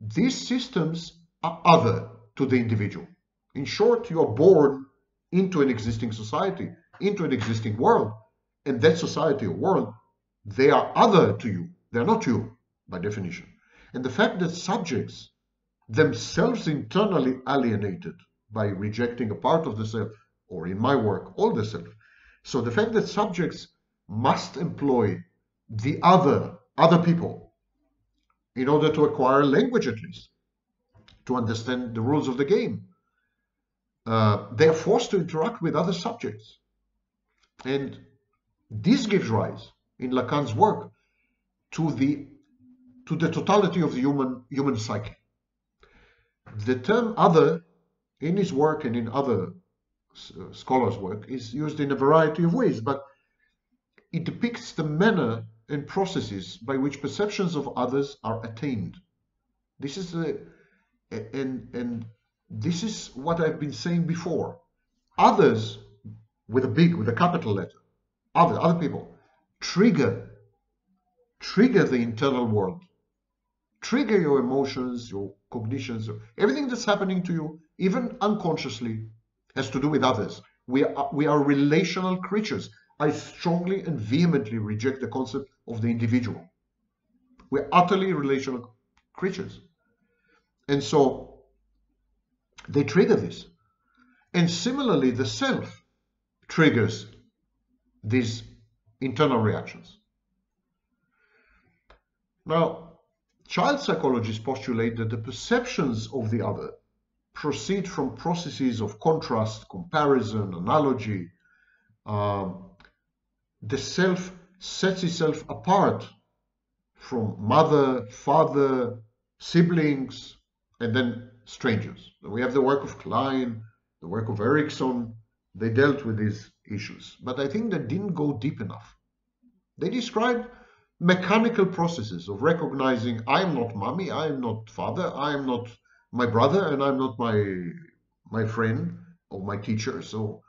these systems are other to the individual. In short, you are born into an existing society, into an existing world, and that society or world, they are other to you. They are not you, by definition. And the fact that subjects themselves internally alienated by rejecting a part of the self, or in my work, all the self. So the fact that subjects must employ the other people, in order to acquire language at least, to understand the rules of the game. They are forced to interact with other subjects. And this gives rise, in Lacan's work, to the totality of the human psyche. The term other, in his work and in other scholars' work, is used in a variety of ways, but it depicts the manner and processes by which perceptions of others are attained. This is and this is what I've been saying before. Others, with a capital letter, other people, trigger the internal world, trigger your emotions, your cognitions, everything that's happening to you, even unconsciously, has to do with others. We are relational creatures. I strongly and vehemently reject the concept of the individual. We're utterly relational creatures. And so they trigger this. And similarly, the self triggers these internal reactions. Now, child psychologists postulate that the perceptions of the other proceed from processes of contrast, comparison, analogy. The self sets itself apart from mother, father, siblings, and then strangers. We have the work of Klein, the work of Erickson. They dealt with these issues, but I think they didn't go deep enough. They described mechanical processes of recognizing I'm not mommy, I'm not father, I'm not my brother, and I'm not my friend or my teacher, so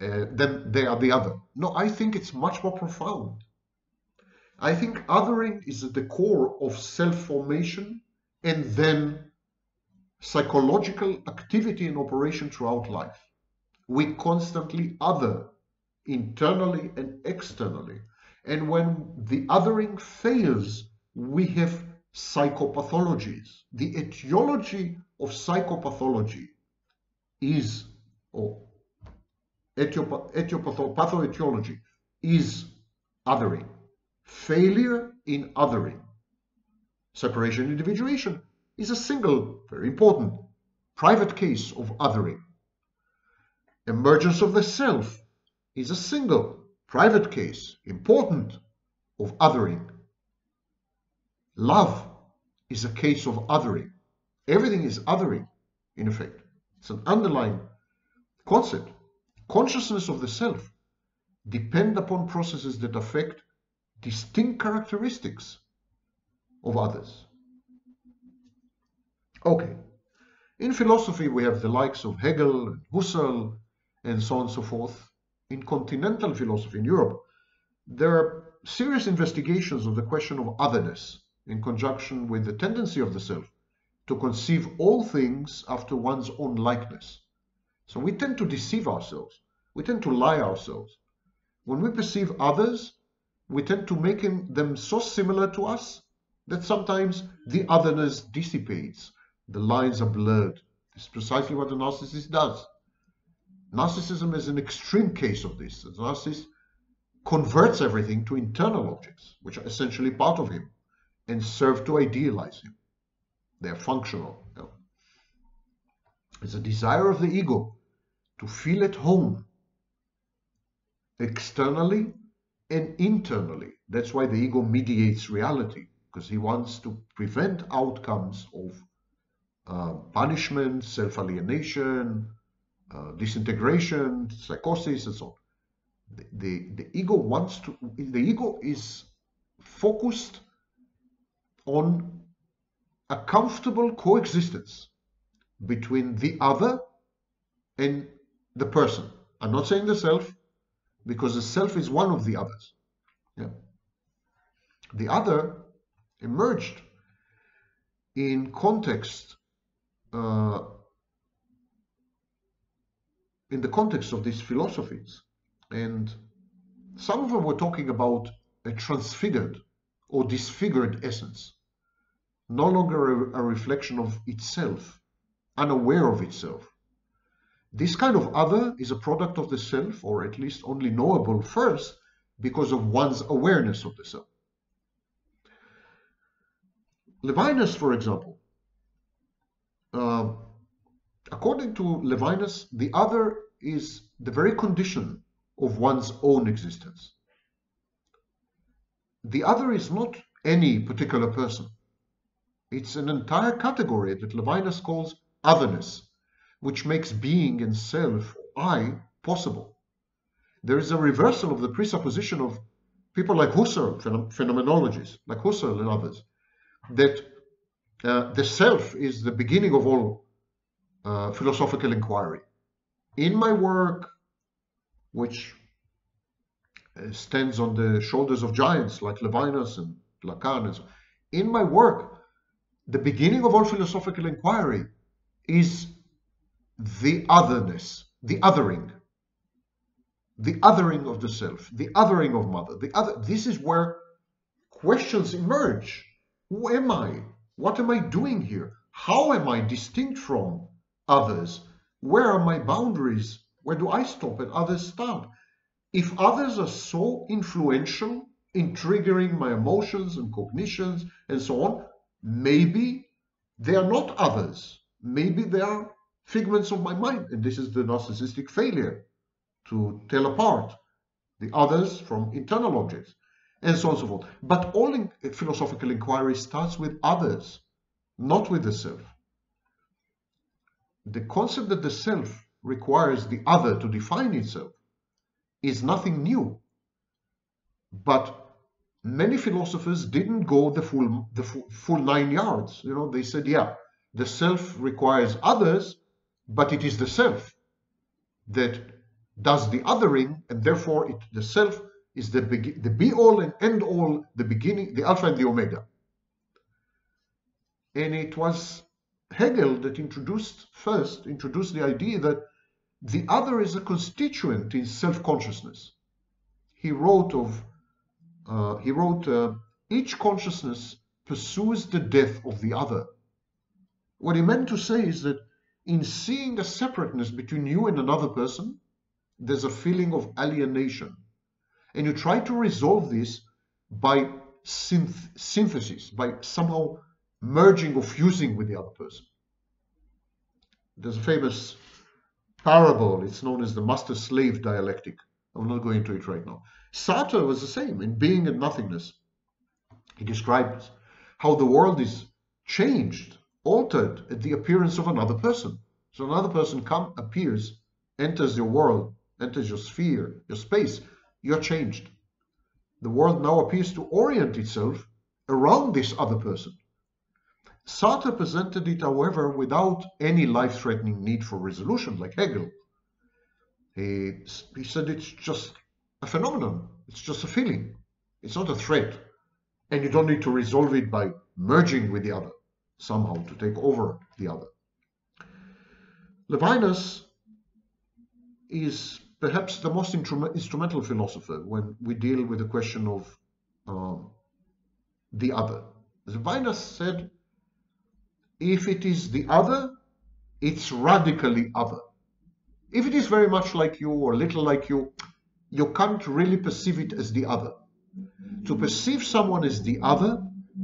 then they are the other. No, I think it's much more profound. I think othering is at the core of self-formation and then psychological activity and operation throughout life. We constantly other internally and externally. And when the othering fails, we have psychopathologies. The etiology of psychopathology is, or pathoetiology is othering, failure in othering. Separation and individuation is a single, very important, private case of othering. Emergence of the self is a single, private case, important, of othering. Love is a case of othering. Everything is othering, in effect. It's an underlying concept. Consciousness of the self depends upon processes that affect distinct characteristics of others. Okay. In philosophy, we have the likes of Hegel, and Husserl, and so on and so forth. In continental philosophy in Europe, there are serious investigations of the question of otherness in conjunction with the tendency of the self to conceive all things after one's own likeness. So we tend to deceive ourselves. We tend to lie ourselves. When we perceive others, we tend to make them so similar to us that sometimes the otherness dissipates. The lines are blurred. It's precisely what the narcissist does. Narcissism is an extreme case of this. The narcissist converts everything to internal objects, which are essentially part of him, and serve to idealize him. They are functional. It's a desire of the ego to feel at home externally and internally. That's why the ego mediates reality, because he wants to prevent outcomes of punishment, self-alienation, disintegration, psychosis, and so on. The ego wants to. The ego is focused on a comfortable coexistence between the other and the person. I'm not saying the self, because the self is one of the others. Yeah. The other emerged in context, in the context of these philosophies, and some of them were talking about a transfigured or disfigured essence, no longer a reflection of itself, unaware of itself. This kind of other is a product of the self, or at least only knowable first because of one's awareness of the self. Levinas, for example, according to Levinas, the other is the very condition of one's own existence. The other is not any particular person. It's an entire category that Levinas calls otherness, which makes being and self, I, possible. There is a reversal of the presupposition of people like Husserl, phenomenologists like Husserl and others, that the self is the beginning of all philosophical inquiry. In my work, which stands on the shoulders of giants like Levinas and Lacan, and so on, in my work, the beginning of all philosophical inquiry is the otherness, the othering of the self, the othering of mother. This is where questions emerge. Who am I? What am I doing here? How am I distinct from others? Where are my boundaries? Where do I stop and others start? If others are so influential in triggering my emotions and cognitions and so on, maybe they are not others. Maybe they are figments of my mind. And this is the narcissistic failure to tell apart the others from internal objects, and so on and so forth. But all philosophical inquiry starts with others, not with the self. The concept that the self requires the other to define itself is nothing new. But many philosophers didn't go the full 9 yards. You know, they said, yeah, the self requires others, but it is the self that does the othering, and therefore the self is the be-all and end-all, the beginning, the alpha and the omega. And it was Hegel that first introduced the idea that the other is a constituent in self-consciousness. He wrote, each consciousness pursues the death of the other. What he meant to say is that in seeing the separateness between you and another person, there's a feeling of alienation. And you try to resolve this by synthesis, by somehow merging or fusing with the other person. There's a famous parable, it's known as the master-slave dialectic. I'm not going into it right now. Sartre was the same in Being and Nothingness. He describes how the world is changed, altered at the appearance of another person. So another person appears, enters your world, enters your sphere, your space. You're changed. The world now appears to orient itself around this other person. Sartre presented it, however, without any life-threatening need for resolution, like Hegel. He said it's just a phenomenon. It's just a feeling. It's not a threat. And you don't need to resolve it by merging with the other, somehow to take over the other. Levinas is perhaps the most instrumental philosopher when we deal with the question of the other. Levinas said, if it is the other, it's radically other. If it is very much like you or little like you, you can't really perceive it as the other. To perceive someone as the other,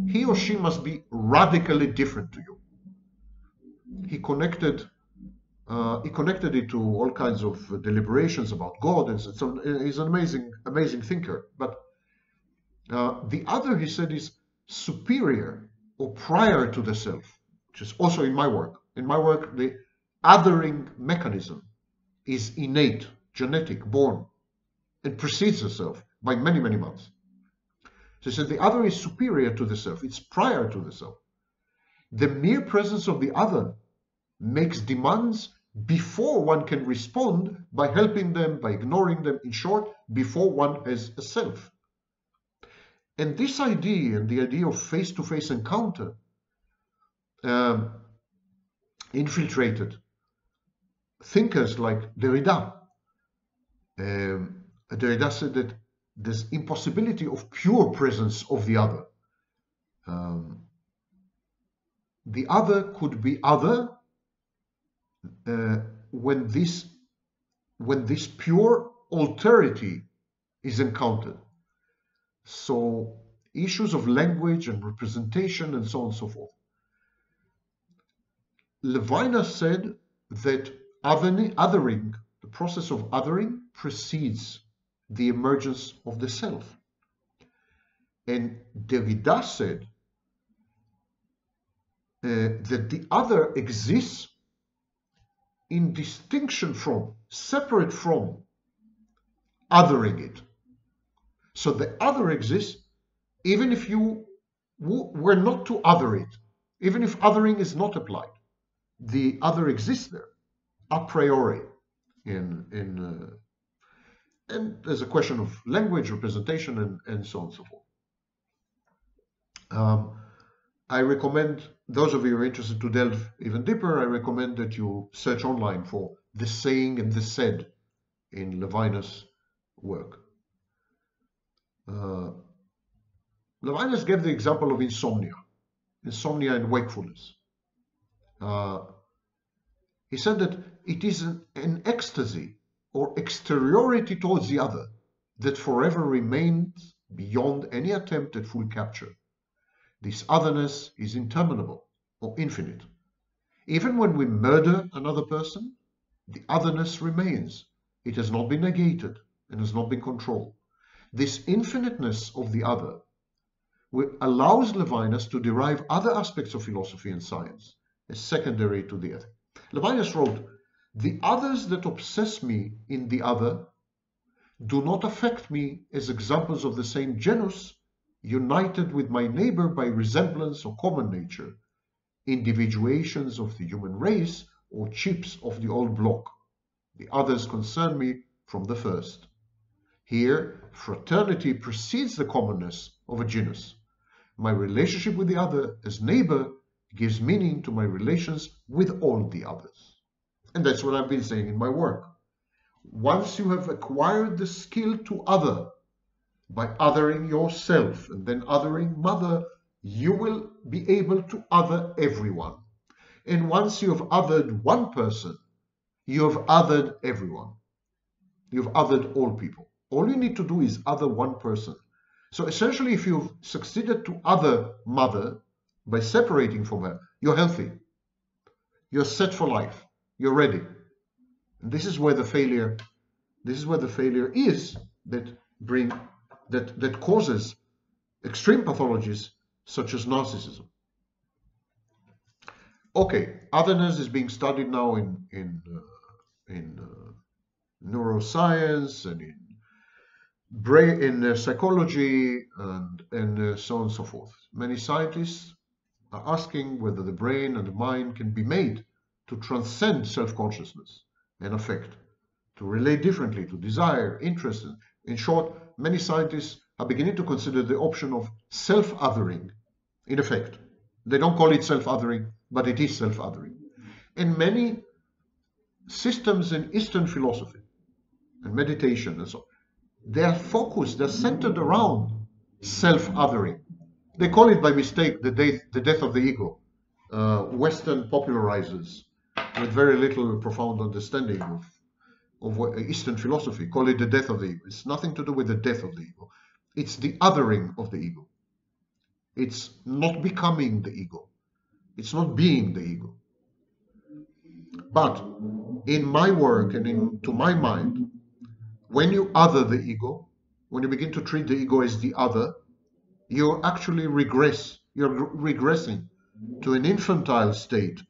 he or she must be radically different to you. He connected it to all kinds of deliberations about God, and so he's an amazing thinker. But the other, he said, is superior or prior to the self, which is also in my work. In my work, the othering mechanism is innate, genetic, born, and precedes the self by many, many months. So he said the other is superior to the self. It's prior to the self. The mere presence of the other makes demands before one can respond by helping them, by ignoring them, in short, before one has a self. And this idea, and the idea of face-to-face encounter, infiltrated thinkers like Derrida. Derrida said that there's impossibility of pure presence of the other. The other could be other when this pure alterity is encountered. So issues of language and representation and so on and so forth. Levinas said that othering, the process of othering, precedes the emergence of the self. And Derrida said that the other exists in distinction from, separate from, othering it. So the other exists even if you were not to other it, even if othering is not applied. The other exists there, a priori. And there's a question of language, representation, and so on and so forth. I recommend, those of you who are interested to delve even deeper, I recommend that you search online for the saying and the said in Levinas' work. Levinas gave the example of insomnia and wakefulness. He said that it is an ecstasy or exteriority towards the other that forever remains beyond any attempt at full capture. This otherness is interminable or infinite. Even when we murder another person, the otherness remains. It has not been negated and has not been controlled. This infiniteness of the other allows Levinas to derive other aspects of philosophy and science as secondary to the ethic. Levinas wrote, "The others that obsess me in the other do not affect me as examples of the same genus, united with my neighbor by resemblance or common nature, individuations of the human race or chips of the old block. The others concern me from the first." Here, fraternity precedes the commonness of a genus. My relationship with the other as neighbor gives meaning to my relations with all the others. And that's what I've been saying in my work. Once you have acquired the skill to other, by othering yourself and then othering mother, you will be able to other everyone. And once you have othered one person, you have othered everyone. You've othered all people. All you need to do is other one person. So essentially, if you've succeeded to other mother by separating from her, you're healthy. You're set for life. You're ready. And this is where the failure, is that causes extreme pathologies such as narcissism. Okay, otherness is being studied now in neuroscience and in brain, in psychology, and so on and so forth. Many scientists are asking whether the brain and the mind can be made to transcend self-consciousness and affect, to relate differently to desire, interest. In short, many scientists are beginning to consider the option of self-othering, in effect. They don't call it self-othering, but it is self-othering. And many systems in Eastern philosophy and meditation and so on, they're focused, they're centered around self-othering. They call it by mistake the death of the ego. Western popularizers with very little profound understanding of Eastern philosophy call it the death of the ego. It's nothing to do with the death of the ego. It's the othering of the ego. It's not becoming the ego. It's not being the ego. But in my work and to my mind, when you other the ego, when you begin to treat the ego as the other, you actually regress. You're regressing to an infantile state,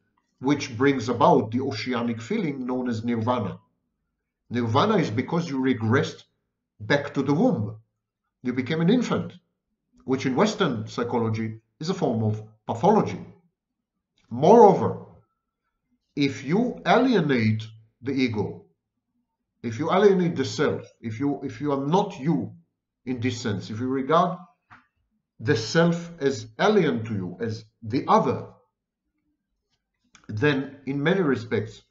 which brings about the oceanic feeling known as nirvana. Nirvana is because you regressed back to the womb. You became an infant, which in Western psychology is a form of pathology. Moreover, if you alienate the ego, if you alienate the self, if you are not you in this sense, if you regard the self as alien to you, as the other, then in many respects,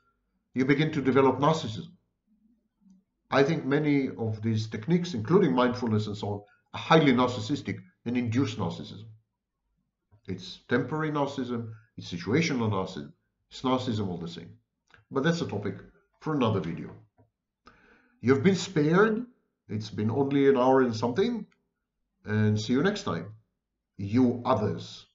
you begin to develop narcissism. I think many of these techniques, including mindfulness and so on, are highly narcissistic and induce narcissism. It's temporary narcissism, it's situational narcissism, it's narcissism all the same. But that's a topic for another video. You've been spared. It's been only an hour and something. And see you next time, you others.